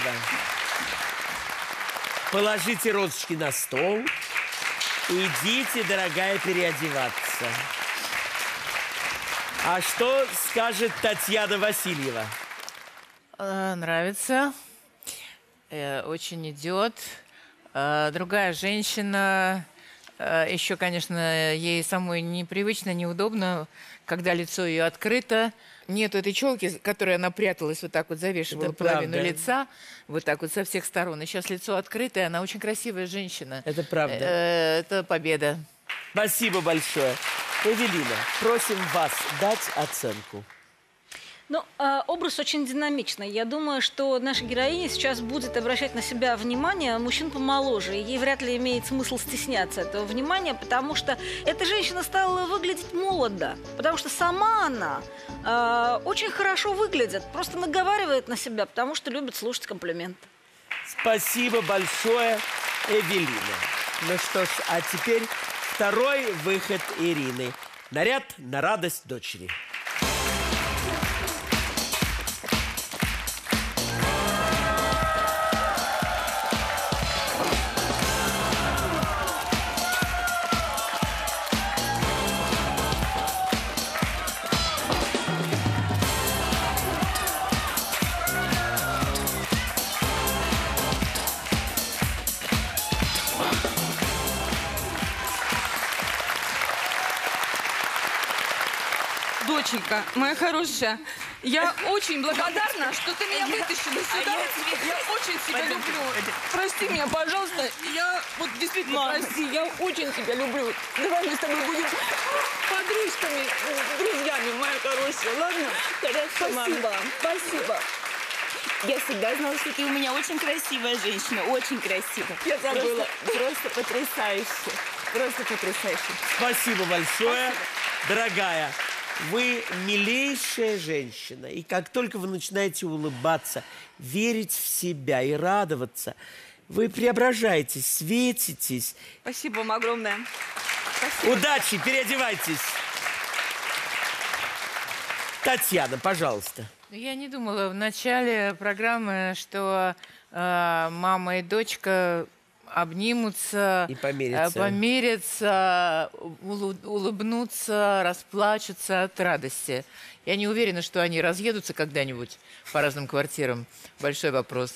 Положите розочки на стол. Идите, дорогая, переодеваться. А что скажет Татьяна Васильева? Э, нравится. Э, очень идет. Э, другая женщина... Еще, конечно, ей самой непривычно, неудобно, когда лицо ее открыто. Нету этой челки, которой она пряталась, вот так вот завешивала это половину правда. Лица, вот так вот со всех сторон. И сейчас лицо открытое, она очень красивая женщина. Это правда. Это победа. Спасибо большое. Эвелина, просим вас дать оценку. Ну, образ очень динамичный. Я думаю, что наша героиня сейчас будет обращать на себя внимание мужчин помоложе. Ей вряд ли имеет смысл стесняться этого внимания, потому что эта женщина стала выглядеть молодо. Потому что сама она э, очень хорошо выглядит, просто наговаривает на себя, потому что любит слушать комплименты. Спасибо большое, Эвелина. Ну что ж, а теперь второй выход Ирины. Наряд на радость дочери. Доченька, моя хорошая, я очень благодарна, что ты меня вытащила сюда. Я очень тебя люблю. Прости меня, пожалуйста. Я вот действительно, Мам. прости, я очень тебя люблю. Давай мы с тобой будем подружками, друзьями, моя хорошая. Ладно? Спасибо. Спасибо. Я всегда знала, что ты у меня очень красивая женщина, очень красивая. Я забыла. Просто, просто потрясающе. Просто потрясающе. Спасибо большое, Спасибо. дорогая. Вы милейшая женщина, и как только вы начинаете улыбаться, верить в себя и радоваться, вы преображаетесь, светитесь. Спасибо вам огромное. Спасибо. Удачи, переодевайтесь. Татьяна, пожалуйста. Я не думала в начале программы, что э, мама и дочка... обнимутся, и помирятся. помирятся, улыбнутся, расплачутся от радости. Я не уверена, что они разъедутся когда-нибудь по разным квартирам. Большой вопрос.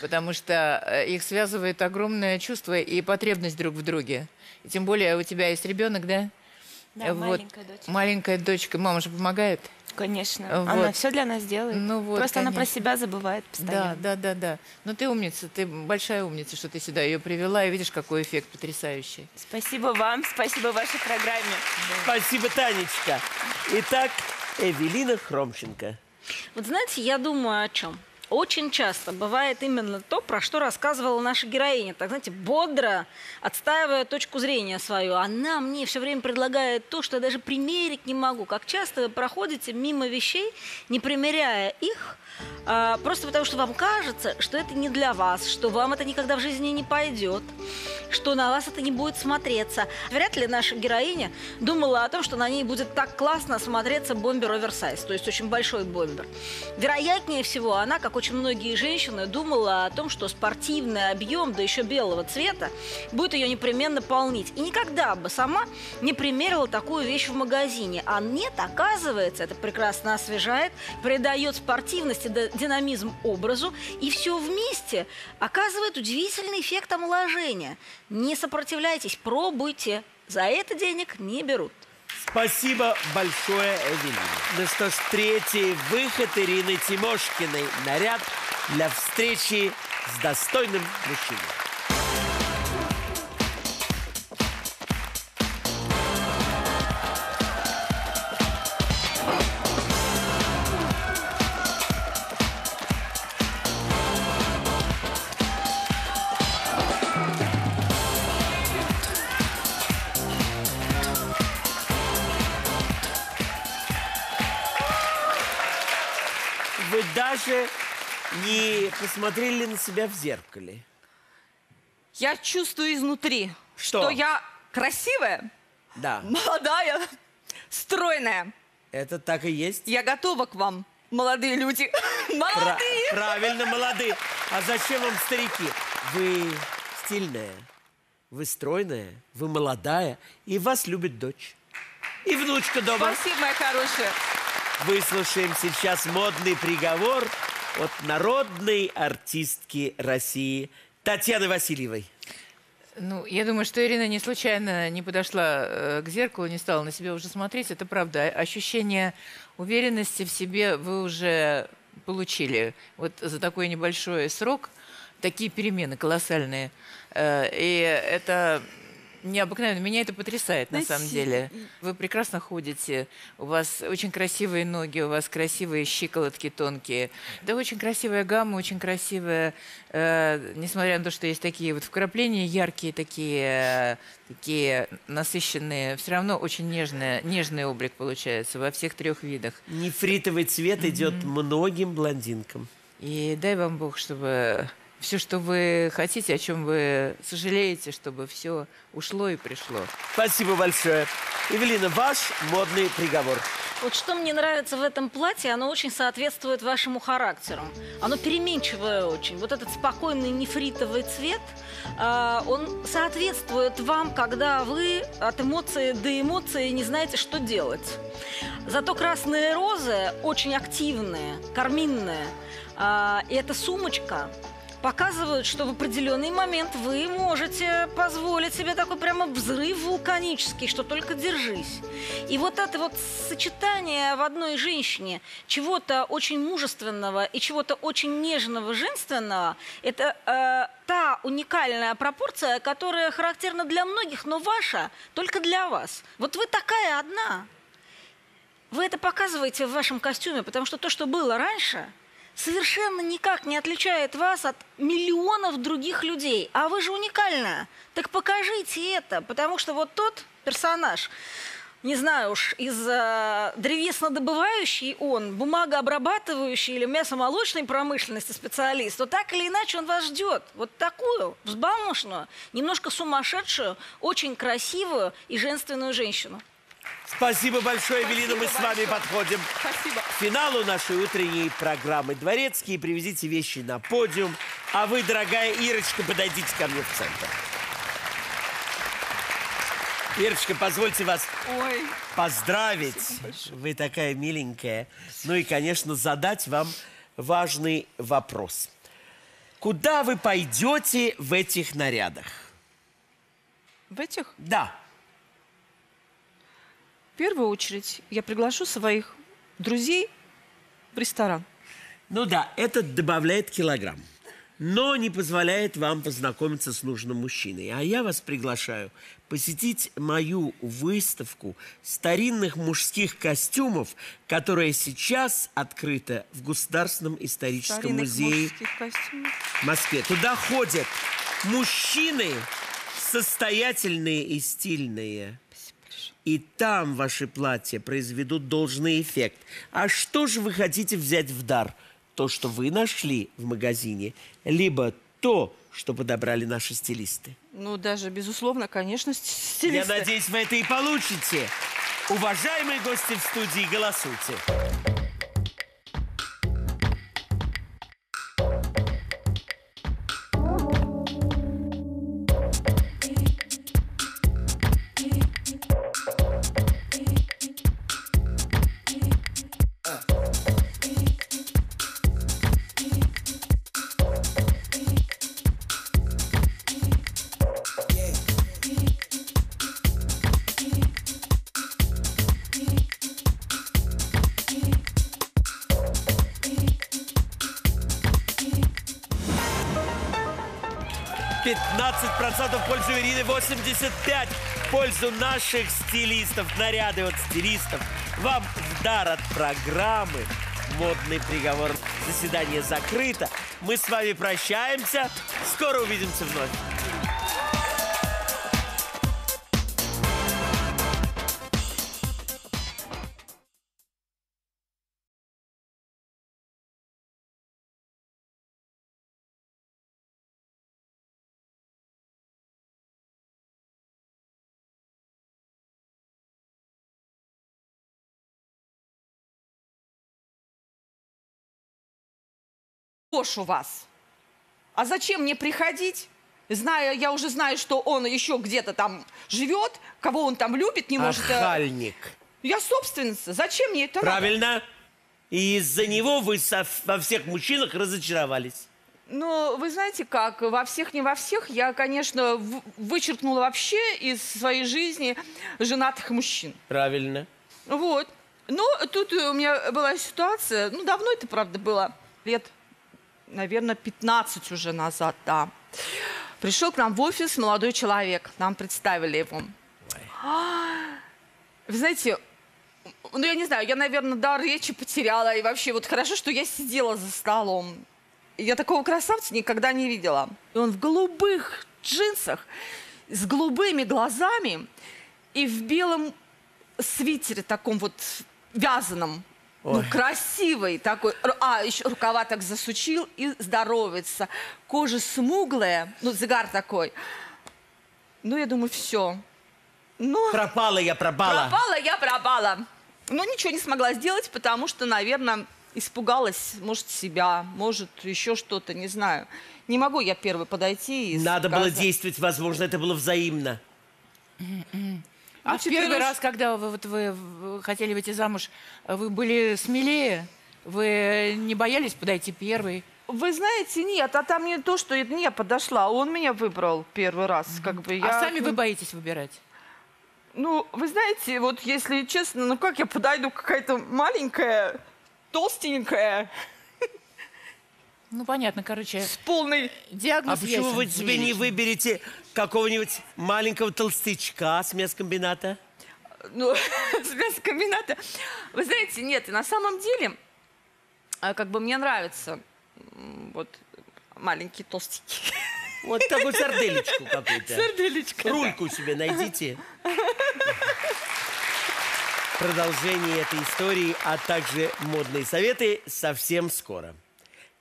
Потому что их связывает огромное чувство и потребность друг в друге. И тем более у тебя есть ребенок, да? Да, вот. маленькая дочка. Маленькая дочка. Мама же помогает? Конечно. Вот. Она все для нас делает. Ну, вот, Просто конечно. она про себя забывает постоянно. Да, да, да, да. Но ты умница, ты большая умница, что ты сюда ее привела. И видишь, какой эффект потрясающий. Спасибо вам, спасибо вашей программе. Да. Спасибо, Танечка. Итак, Эвелина Хромченко. Вот знаете, я думаю о чем? Очень часто бывает именно то, про что рассказывала наша героиня. Так, знаете, бодро отстаивая точку зрения свою. Она мне все время предлагает то, что я даже примерить не могу. Как часто вы проходите мимо вещей, не примеряя их, а, просто потому что вам кажется, что это не для вас, что вам это никогда в жизни не пойдет, что на вас это не будет смотреться. Вряд ли наша героиня думала о том, что на ней будет так классно смотреться бомбер оверсайз, то есть очень большой бомбер. Вероятнее всего, она как как очень многие женщины, думала о том, что спортивный объем, да еще белого цвета, будет ее непременно полнить. И никогда бы сама не примерила такую вещь в магазине. А нет, оказывается, это прекрасно освежает, придает спортивность и динамизм образу. И все вместе оказывает удивительный эффект омоложения. Не сопротивляйтесь, пробуйте. За это денег не берут. Спасибо большое, Эвелина. Ну что ж, третий выход Ирины Тимошкиной. Наряд для встречи с достойным мужчиной. Вы даже не посмотрели на себя в зеркале. Я чувствую изнутри, что, что я красивая, да. Молодая, стройная. Это так и есть. Я готова к вам, молодые люди. Молодые! Правильно, молодые. А зачем вам старики? Вы стильная, вы стройная, вы молодая, и вас любит дочь. И внучка дома. Спасибо, моя хорошая. Выслушаем сейчас модный приговор от народной артистки России Татьяны Васильевой. Ну, я думаю, что Ирина не случайно не подошла к зеркалу, не стала на себя уже смотреть. Это правда. Ощущение уверенности в себе вы уже получили. Вот за такой небольшой срок такие перемены колоссальные. И это... необыкновенно. Меня это потрясает, на самом деле. Вы прекрасно ходите, у вас очень красивые ноги, у вас красивые щиколотки тонкие. Да, очень красивая гамма, очень красивая, э, несмотря на то, что есть такие вот вкрапления яркие, такие, такие насыщенные, все равно очень нежная, нежный облик получается во всех трех видах. Нефритовый цвет mm-hmm. идет многим блондинкам. И дай вам Бог, чтобы... все, что вы хотите, о чем вы сожалеете, чтобы все ушло и пришло. Спасибо большое. Эвелина, ваш модный приговор. Вот что мне нравится в этом платье, оно очень соответствует вашему характеру. Оно переменчивое очень. Вот этот спокойный нефритовый цвет, он соответствует вам, когда вы от эмоции до эмоции не знаете, что делать. Зато красные розы очень активные, карминные. И эта сумочка... показывают, что в определенный момент вы можете позволить себе такой прямо взрыв вулканический, что только держись. И вот это вот сочетание в одной женщине чего-то очень мужественного и чего-то очень нежного, женственного, это э, та уникальная пропорция, которая характерна для многих, но ваша только для вас. Вот вы такая одна. Вы это показываете в вашем костюме, потому что то, что было раньше... совершенно никак не отличает вас от миллионов других людей. А вы же уникальна. Так покажите это, потому что вот тот персонаж, не знаю уж, из э, древеснодобывающий он, бумагообрабатывающий или мясомолочной промышленности специалист, то так или иначе он вас ждет. Вот такую взбалмошную, немножко сумасшедшую, очень красивую и женственную женщину. Спасибо большое, Эвелина, мы с вами подходим Спасибо. К финалу нашей утренней программы «Дворецкие». Привезите вещи на подиум. А вы, дорогая Ирочка, подойдите ко мне в центр. Ирочка, позвольте вас Ой. Поздравить. Вы такая миленькая. Ну и, конечно, задать вам важный вопрос. Куда вы пойдете в этих нарядах? В этих? Да. В первую очередь я приглашу своих друзей в ресторан. Ну да, это добавляет килограмм, но не позволяет вам познакомиться с нужным мужчиной. А я вас приглашаю посетить мою выставку старинных мужских костюмов, которая сейчас открыта в Государственном историческом старинных музее в Москве. Туда ходят мужчины состоятельные и стильные. И там ваши платья произведут должный эффект. А что же вы хотите взять в дар? То, что вы нашли в магазине, либо то, что подобрали наши стилисты? Ну, даже, безусловно, конечно, стилисты. Я надеюсь, вы это и получите. Уважаемые гости в студии, голосуйте. пятнадцать процентов в пользу Ирины, восемьдесят пять процентов в пользу наших стилистов. Наряды от стилистов вам в дар от программы «Модный приговор». Заседание закрыто. Мы с вами прощаемся. Скоро увидимся вновь. У вас. А зачем мне приходить? Зная, я уже знаю, что он еще где-то там живет, кого он там любит, не может... Охальник. Я собственница. Зачем мне это? Правильно. Надо? И из-за него вы со... во всех мужчинах разочаровались. Ну, вы знаете как, во всех, не во всех, я, конечно, вычеркнула вообще из своей жизни женатых мужчин. Правильно. Вот. Но тут у меня была ситуация, ну, давно это, правда, было, лет... наверное, пятнадцать уже назад, да. Пришел к нам в офис молодой человек, нам представили его. Вы знаете, ну я не знаю, я, наверное, дар речи потеряла, и вообще вот хорошо, что я сидела за столом. Я такого красавца никогда не видела. И он в голубых джинсах, с голубыми глазами и в белом свитере таком вот вязаном. Ой. Ну, красивый такой. А, еще рукава так засучил и здоровается. Кожа смуглая, ну, загар такой. Ну, я думаю, все. Но... Пропала я, пропала. Пропала я, пропала. Но ничего не смогла сделать, потому что, наверное, испугалась, может, себя, может, еще что-то, не знаю. Не могу я первой подойти и надо сказать... было действовать, возможно, это было взаимно. А ну, в первый раз, раз когда вы, вот, вы хотели выйти замуж, вы были смелее? Вы не боялись подойти первой? Вы знаете, нет. А там не то, что я подошла. Он меня выбрал первый раз. Mm-hmm. Как бы, я... А сами вы боитесь выбирать? Ну, вы знаете, вот если честно, ну как я подойду? Какая-то маленькая, толстенькая. Ну, понятно, короче. С полной диагнозом. А почему вы себе не выберете какого-нибудь маленького толстячка с мясокомбината? Ну, с мясокомбината. Вы знаете, нет, на самом деле, как бы мне нравятся вот маленькие толстяки. Вот такую сарделечку какую-то. Сарделечка. Рульку себе найдите. Продолжение этой истории, а также модные советы совсем скоро.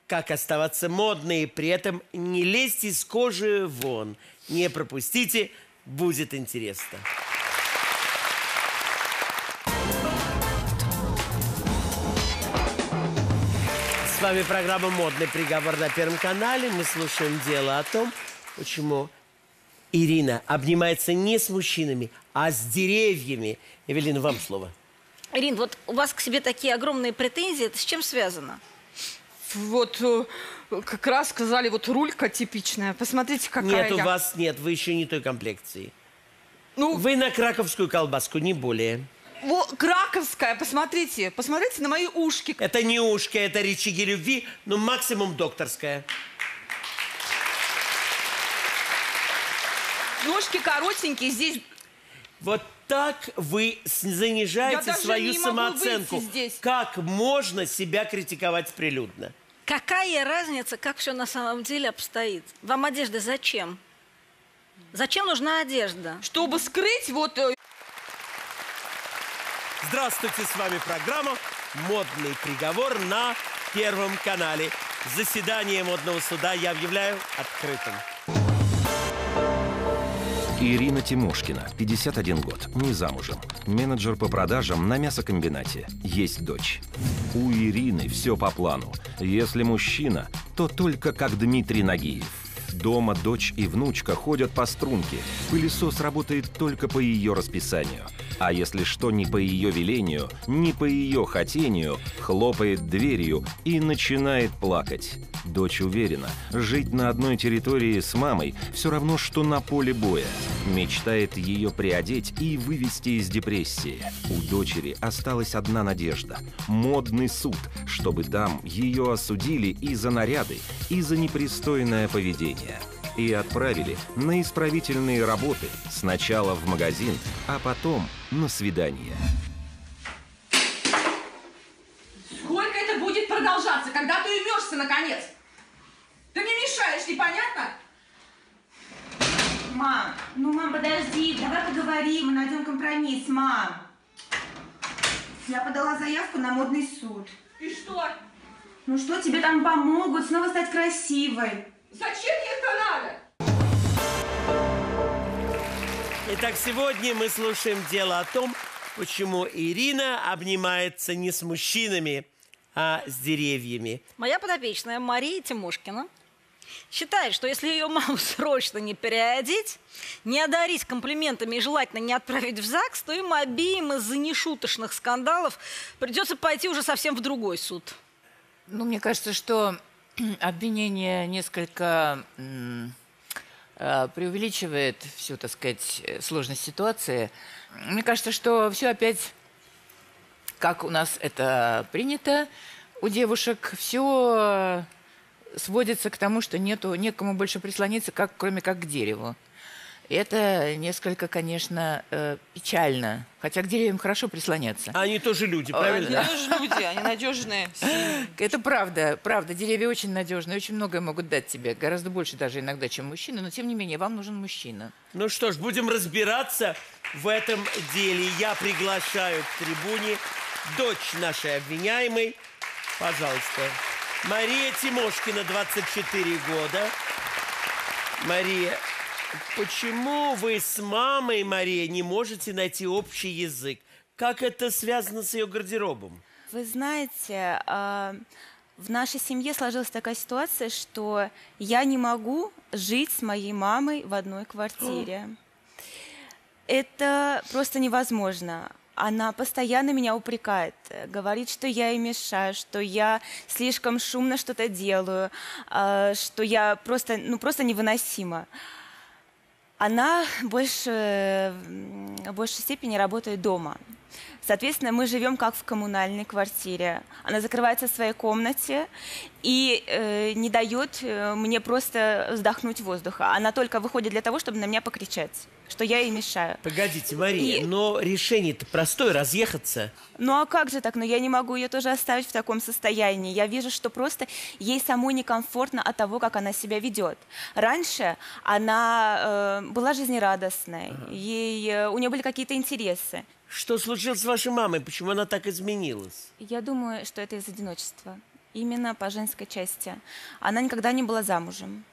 Как оставаться модной и при этом не лезть из кожи вон. Не пропустите, будет интересно. С вами программа «Модный приговор» на Первом канале. Мы слушаем дело о том, почему Ирина обнимается не с мужчинами, а с деревьями. Эвелина, вам слово. Ирина, вот у вас к себе такие огромные претензии. Это с чем связано? Вот как раз сказали, вот рулька типичная. Посмотрите, какая Нет, у я... вас нет, вы еще не той комплекции. Ну, вы на краковскую колбаску, не более. Вот, краковская, посмотрите, посмотрите на мои ушки. Это не ушки, это рычаги любви, но максимум докторская. Ножки коротенькие, здесь... Вот так вы занижаете свою самооценку. Как можно себя критиковать прилюдно? Какая разница, как все на самом деле обстоит? Вам одежда зачем? Зачем нужна одежда? Чтобы скрыть вот... Здравствуйте, с вами программа «Модный приговор» на Первом канале. Заседание модного суда я объявляю открытым. Ирина Тимошкина, пятьдесят один год, не замужем. Менеджер по продажам на мясокомбинате. Есть дочь. У Ирины все по плану. Если мужчина, то только как Дмитрий Нагиев. Дома дочь и внучка ходят по струнке. Пылесос работает только по ее расписанию. А если что не по ее велению, не по ее хотению, хлопает дверью и начинает плакать. Дочь уверена, жить на одной территории с мамой все равно, что на поле боя. Мечтает ее приодеть и вывести из депрессии. У дочери осталась одна надежда – модный суд, чтобы там ее осудили и за наряды, и за непристойное поведение. и отправили на исправительные работы сначала в магазин, а потом на свидание. Сколько это будет продолжаться, когда ты уймешься наконец? Ты мне мешаешь, непонятно? Мам, ну, мам, подожди, давай поговорим, мы найдем компромисс, мам. Я подала заявку на модный суд. И что? Ну что, тебе там помогут снова стать красивой. Зачем мне это надо? Итак, сегодня мы слушаем дело о том, почему Ирина обнимается не с мужчинами, а с деревьями. Моя подопечная Мария Тимошкина считает, что если ее маму срочно не переодеть, не одарить комплиментами и желательно не отправить в ЗАГС, то им обеим из-за нешуточных скандалов придется пойти уже совсем в другой суд. Ну, мне кажется, что обвинение несколько э, преувеличивает всю, так сказать, сложность ситуации. Мне кажется, что все опять, как у нас это принято, у девушек все сводится к тому, что нету, некому больше прислониться, как, кроме как к дереву. И это несколько, конечно, печально. Хотя к деревьям хорошо прислоняться. Они тоже люди, правильно? Они тоже люди, они надежные. Это правда, правда. Деревья очень надежные, очень многое могут дать тебе. Гораздо больше даже иногда, чем мужчина. Но, тем не менее, вам нужен мужчина. Ну что ж, будем разбираться в этом деле. Я приглашаю к трибуне дочь нашей обвиняемой. Пожалуйста. Мария Тимошкина, двадцать четыре года. Мария, почему вы с мамой, Мария, не можете найти общий язык? Как это связано с ее гардеробом? Вы знаете, в нашей семье сложилась такая ситуация, что я не могу жить с моей мамой в одной квартире. Это просто невозможно. Она постоянно меня упрекает, говорит, что я ей мешаю, что я слишком шумно что-то делаю, что я просто, ну, просто невыносима. Она больше, в большей степени работает дома. Соответственно, мы живем как в коммунальной квартире. Она закрывается в своей комнате и э, не дает мне просто вздохнуть воздуха. Она только выходит для того, чтобы на меня покричать, что я ей мешаю. Погодите, Мария, и... но решение-то простое, разъехаться. Ну а как же так? Но я не могу ее тоже оставить в таком состоянии. Я вижу, что просто ей самой некомфортно от того, как она себя ведет. Раньше она э, была жизнерадостной, ага. Ей, э, у нее были какие-то интересы. Что случилось с вашей мамой? Почему она так изменилась? Я думаю, что это из одиночества. Именно по женской части. Она никогда не была замужем.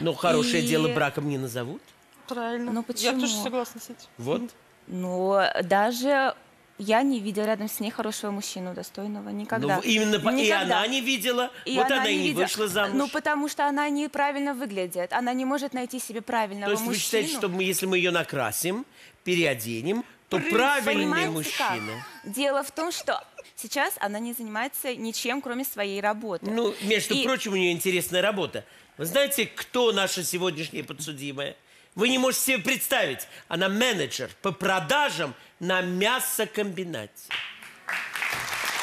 Но хорошее И... дело браком не назовут. Правильно. Но почему? Я тоже согласна с этим. Вот. Но даже я не видела рядом с ней хорошего мужчину, достойного. Никогда. Ну, именно никогда. И она не видела. И вот она, она и не видела. Вышла замуж. Ну, потому что она неправильно выглядит. Она не может найти себе правильного мужчину. То есть мужчину. Вы считаете, что мы, если мы ее накрасим, переоденем, то правильный мужчина. Как? Дело в том, что сейчас она не занимается ничем, кроме своей работы. Ну, между И... прочим, у нее интересная работа. Вы знаете, кто наша сегодняшняя подсудимая? Вы не можете себе представить. Она менеджер по продажам на мясокомбинате.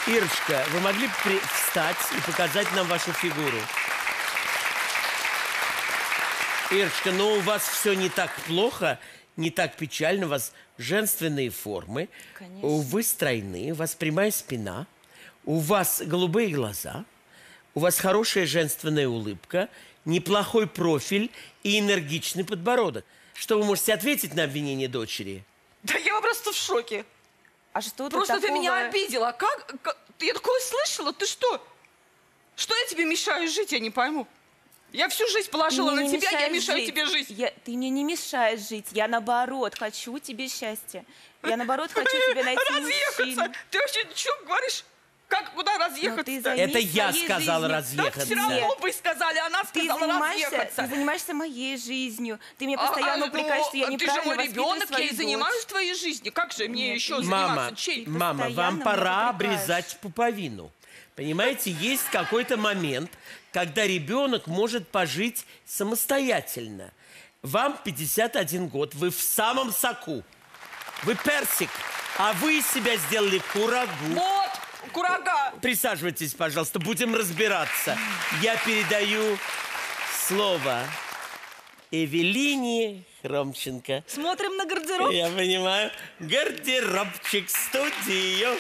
Ирочка, вы могли бы встать и показать нам вашу фигуру? Ирочка, но у вас все не так плохо, не так печально, у вас женственные формы, конечно. Вы стройны, у вас прямая спина, у вас голубые глаза, у вас хорошая женственная улыбка, неплохой профиль и энергичный подбородок. Что вы можете ответить на обвинение дочери? Да я просто в шоке. А что ты Просто такого... ты меня обидела. Как? как? Я такое слышала? Ты что? Что я тебе мешаю жить, я не пойму. Я всю жизнь положила на тебя, я мешаю тебе жить. Я, ты мне не мешаешь жить. Я, наоборот, хочу тебе счастья. Я, наоборот, хочу тебе найти разъехаться. Мужчину. Ты вообще что говоришь? Как, куда разъехаться? Это я сказала разъехаться. Так все равно бы сказали, она сказала разъехаться. Ты занимаешься моей жизнью. Ты мне постоянно упрекаешь, что я неправильно воспитываю свою дочь. Ты же мой ребенок, я и занимаюсь твоей жизнью. Как же мне еще заниматься? Мама, вам пора обрезать пуповину. Понимаете, есть какой-то момент, когда ребенок может пожить самостоятельно. Вам пятьдесят один год, вы в самом соку. Вы персик, а вы из себя сделали курагу. Вот, курага. Присаживайтесь, пожалуйста, будем разбираться. Я передаю слово Эвелине Хромченко. Смотрим на гардероб. Я понимаю. Гардеробчик, студию.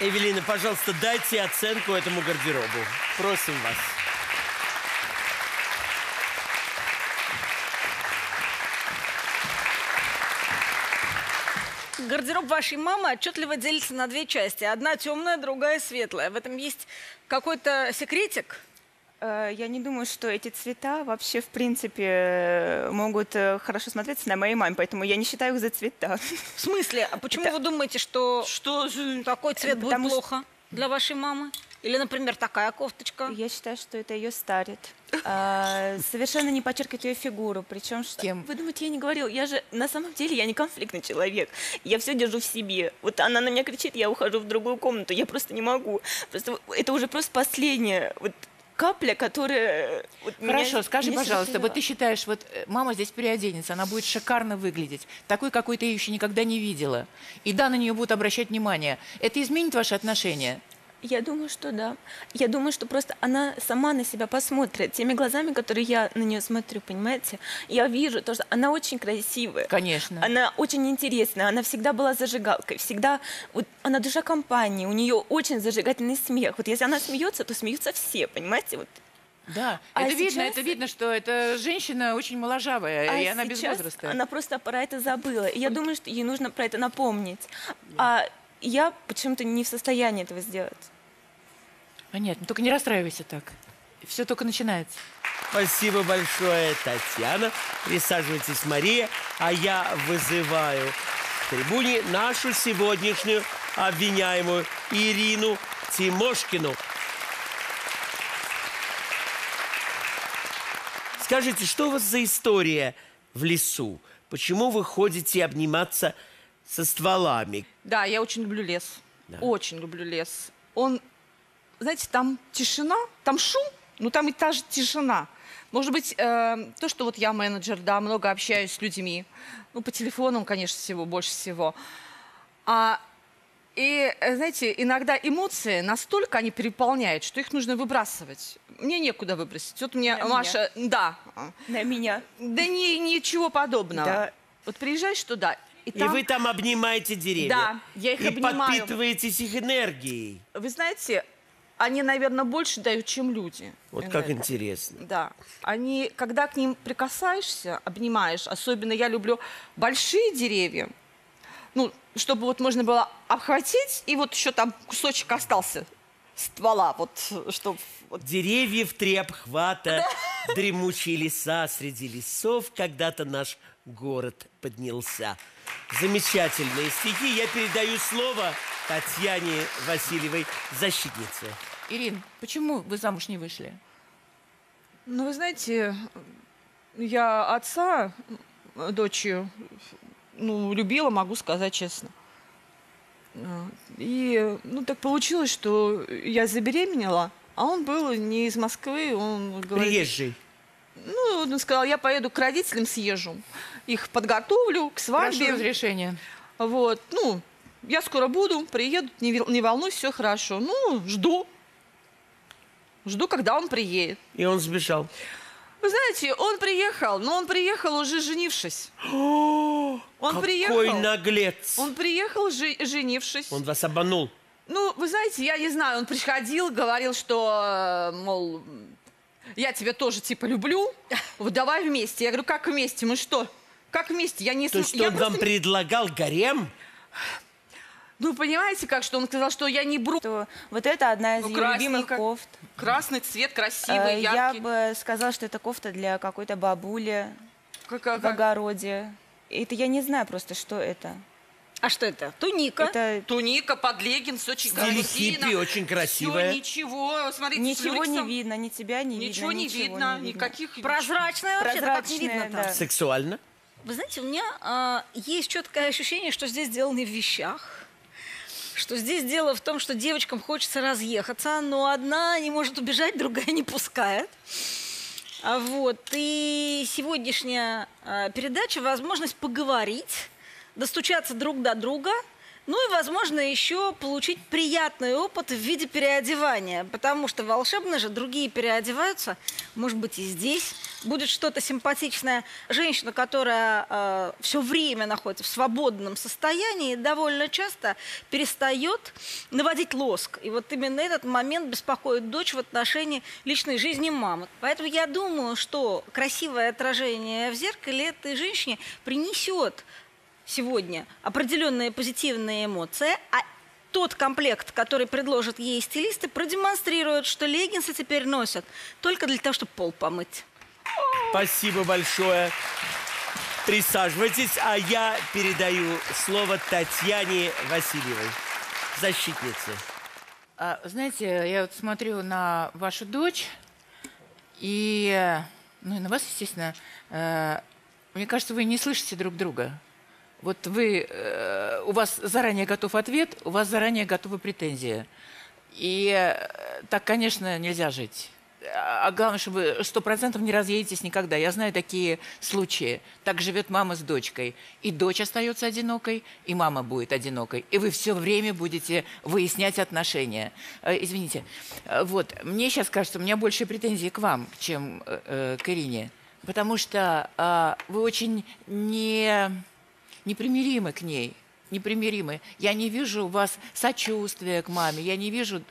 Эвелина, пожалуйста, дайте оценку этому гардеробу. Просим вас. Гардероб вашей мамы отчетливо делится на две части. Одна темная, другая светлая. В этом есть какой-то секретик? Я не думаю, что эти цвета вообще, в принципе, могут хорошо смотреться на моей маме, поэтому я не считаю их за цвета. В смысле? А почему Это... вы думаете, что, что такой цвет будет Потому плохо что... для вашей мамы? Или, например, такая кофточка? Я считаю, что это ее старит. А, совершенно не подчеркивает ее фигуру. Причем что? Кем? Вы думаете, я не говорила? Я же, на самом деле, я не конфликтный человек. Я все держу в себе. Вот она на меня кричит, я ухожу в другую комнату. Я просто не могу. Просто это уже просто последнее. Вот капля, которая... Вот Хорошо, меня, скажи, меня пожалуйста, совершила. Вот ты считаешь, вот мама здесь переоденется, она будет шикарно выглядеть, такой, какой ты ее еще никогда не видела. И да, на нее будут обращать внимание. Это изменит ваши отношения? Я думаю, что да. Я думаю, что просто она сама на себя посмотрит теми глазами, которые я на нее смотрю, понимаете? Я вижу то, что она очень красивая. Конечно. Она очень интересная, она всегда была зажигалкой, всегда... Вот она душа компании, у нее очень зажигательный смех. Вот если она смеется, то смеются все, понимаете? Вот. Да, а это, сейчас... видно, это видно, что эта женщина очень моложавая, а и она без возраста. Она просто про это забыла. И я думаю, что ей нужно про это напомнить. Да. А... Я почему-то не в состоянии этого сделать. Понятно. Только не расстраивайся так. Все только начинается. Спасибо большое, Татьяна. Присаживайтесь, Мария. А я вызываю к трибуне нашу сегодняшнюю обвиняемую Ирину Тимошкину. Скажите, что у вас за история в лесу? Почему вы ходите обниматься со стволами? Да, я очень люблю лес. Да. Очень люблю лес. Он, знаете, там тишина, там шум, но там и та же тишина. Может быть, э, то, что вот я менеджер, да, много общаюсь с людьми. Ну, по телефону, конечно, всего, больше всего. А, и, знаете, иногда эмоции настолько они переполняют, что их нужно выбрасывать. Мне некуда выбросить. Вот мне, на Маша, меня. да. На меня. Да ни, ничего подобного. Да. Вот приезжаешь туда... И, там... и вы там обнимаете деревья. Да, я их и обнимаю. И подпитываетесь их энергией. Вы знаете, они, наверное, больше дают, чем люди. Вот энергии. Как интересно. Да. Они, когда к ним прикасаешься, обнимаешь, особенно я люблю большие деревья, ну, чтобы вот можно было обхватить, и вот еще там кусочек остался ствола, вот, чтобы... Вот. Деревьев три обхвата, дремучие леса среди лесов, когда-то наш город поднялся. Замечательные стихи. Я передаю слово Татьяне Васильевой, защитнице. Ирин, почему вы замуж не вышли? Ну, вы знаете, я отца, дочью, ну, любила, могу сказать честно. И, ну, так получилось, что я забеременела, а он был не из Москвы, он говорит... Приезжий. Ну, он сказал, я поеду к родителям, съезжу. Их подготовлю к свадьбе. Прошу разрешения. Вот, ну, я скоро буду, приеду, не, не волнуйся, все хорошо. Ну, жду. Жду, когда он приедет. И он сбежал. Вы знаете, он приехал, но он приехал уже женившись. О, он какой приехал, наглец. Он приехал, же, женившись. Он вас обманул. Ну, вы знаете, я не знаю, он приходил, говорил, что, мол... Я тебя тоже, типа, люблю. Вот давай вместе. Я говорю, как вместе? Мы что? Как вместе? Я не То, см... что я он просто... вам предлагал гарем? Ну, понимаете, как, что он сказал, что я не бру... То, вот это одна из ну, ее любимых кофт. Красный цвет, красивый, а, яркий. Я бы сказала, что это кофта для какой-то бабули как, как, в огороде. Это я не знаю просто, что это. А что это? Туника. Это... Туника под леггинс, очень красивая. Очень красивая. Все, ничего, смотрите, ничего не видно, ни тебя не ничего видно. Ничего не видно, не никаких... Прозрачная, Прозрачная вообще, как не видно там. Да. Сексуально. Вы знаете, у меня а, есть четкое ощущение, что здесь дело не в вещах. Что здесь дело в том, что девочкам хочется разъехаться, но одна не может убежать, другая не пускает. А вот, и сегодняшняя а, передача – возможность поговорить, достучаться друг до друга, Ну и, возможно, еще получить приятный опыт в виде переодевания, потому что волшебно же другие переодеваются, может быть, и здесь будет что-то симпатичное. Женщина, которая э, все время находится в свободном состоянии, довольно часто перестает наводить лоск. И вот именно этот момент беспокоит дочь в отношении личной жизни мамы. Поэтому я думаю, что красивое отражение в зеркале этой женщине принесет сегодня определенные позитивные эмоции, а тот комплект, который предложат ей стилисты, продемонстрирует, что леггинсы теперь носят только для того, чтобы пол помыть. Спасибо большое. Присаживайтесь, а я передаю слово Татьяне Васильевой, защитнице. А, знаете, я вот смотрю на вашу дочь и, ну, и на вас, естественно. Э, мне кажется, вы не слышите друг друга. Вот вы, э, у вас заранее готов ответ, у вас заранее готовы претензии. И э, так, конечно, нельзя жить. А главное, что вы сто процентов не разъедетесь никогда. Я знаю такие случаи. Так живет мама с дочкой. И дочь остается одинокой, и мама будет одинокой. И вы все время будете выяснять отношения. Э, извините. Вот. Мне сейчас кажется, у меня больше претензий к вам, чем э, к Ирине. Потому что э, вы очень не... непримиримы к ней, непримиримы. Я не вижу у вас сочувствия к маме, я не вижу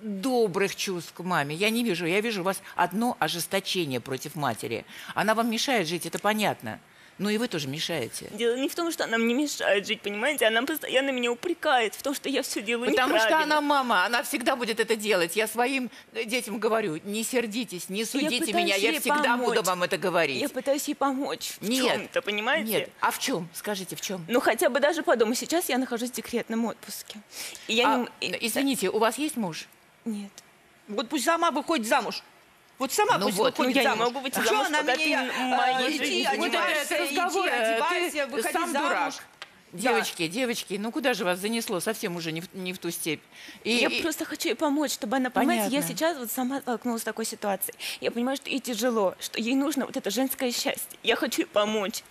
добрых чувств к маме, я не вижу, я вижу у вас одно ожесточение против матери. Она вам мешает жить, это понятно. Ну и вы тоже мешаете. Дело не в том, что она мне мешает жить, понимаете? Она постоянно меня упрекает в том, что я все делаю неправильно. Потому что она мама, она всегда будет это делать. Я своим детям говорю, не сердитесь, не судите меня, я всегда буду вам это говорить. Я пытаюсь ей помочь в чем-то, понимаете? Нет, а в чем? Скажите, в чем? Ну хотя бы даже по дому. Сейчас я нахожусь в декретном отпуске. И я а, не... Извините, у вас есть муж? Нет. Вот пусть сама выходит замуж. Вот сама ну пусть вот, выходит ну, замуж. Я не могу выйти а замуж, что она когда меня, ты моя жизнь занимаешься, разговор, одевайся, выходи сам замуж. Дурак. Девочки, да. девочки, ну куда же вас занесло? Совсем уже не в, не в ту степь. И, я и... просто хочу ей помочь, чтобы она, понимаете, я сейчас вот сама столкнулась с такой ситуацией. Я понимаю, что ей тяжело, что ей нужно вот это женское счастье. Я хочу ей помочь.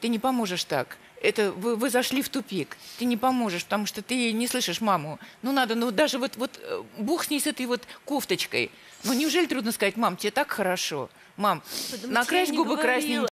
Ты не поможешь так. Это вы, вы зашли в тупик. Ты не поможешь, потому что ты не слышишь маму. Ну надо, ну даже вот, вот бог с ней, с этой вот кофточкой. Ну неужели трудно сказать, мам, тебе так хорошо? Мам, накрась губы красненькие.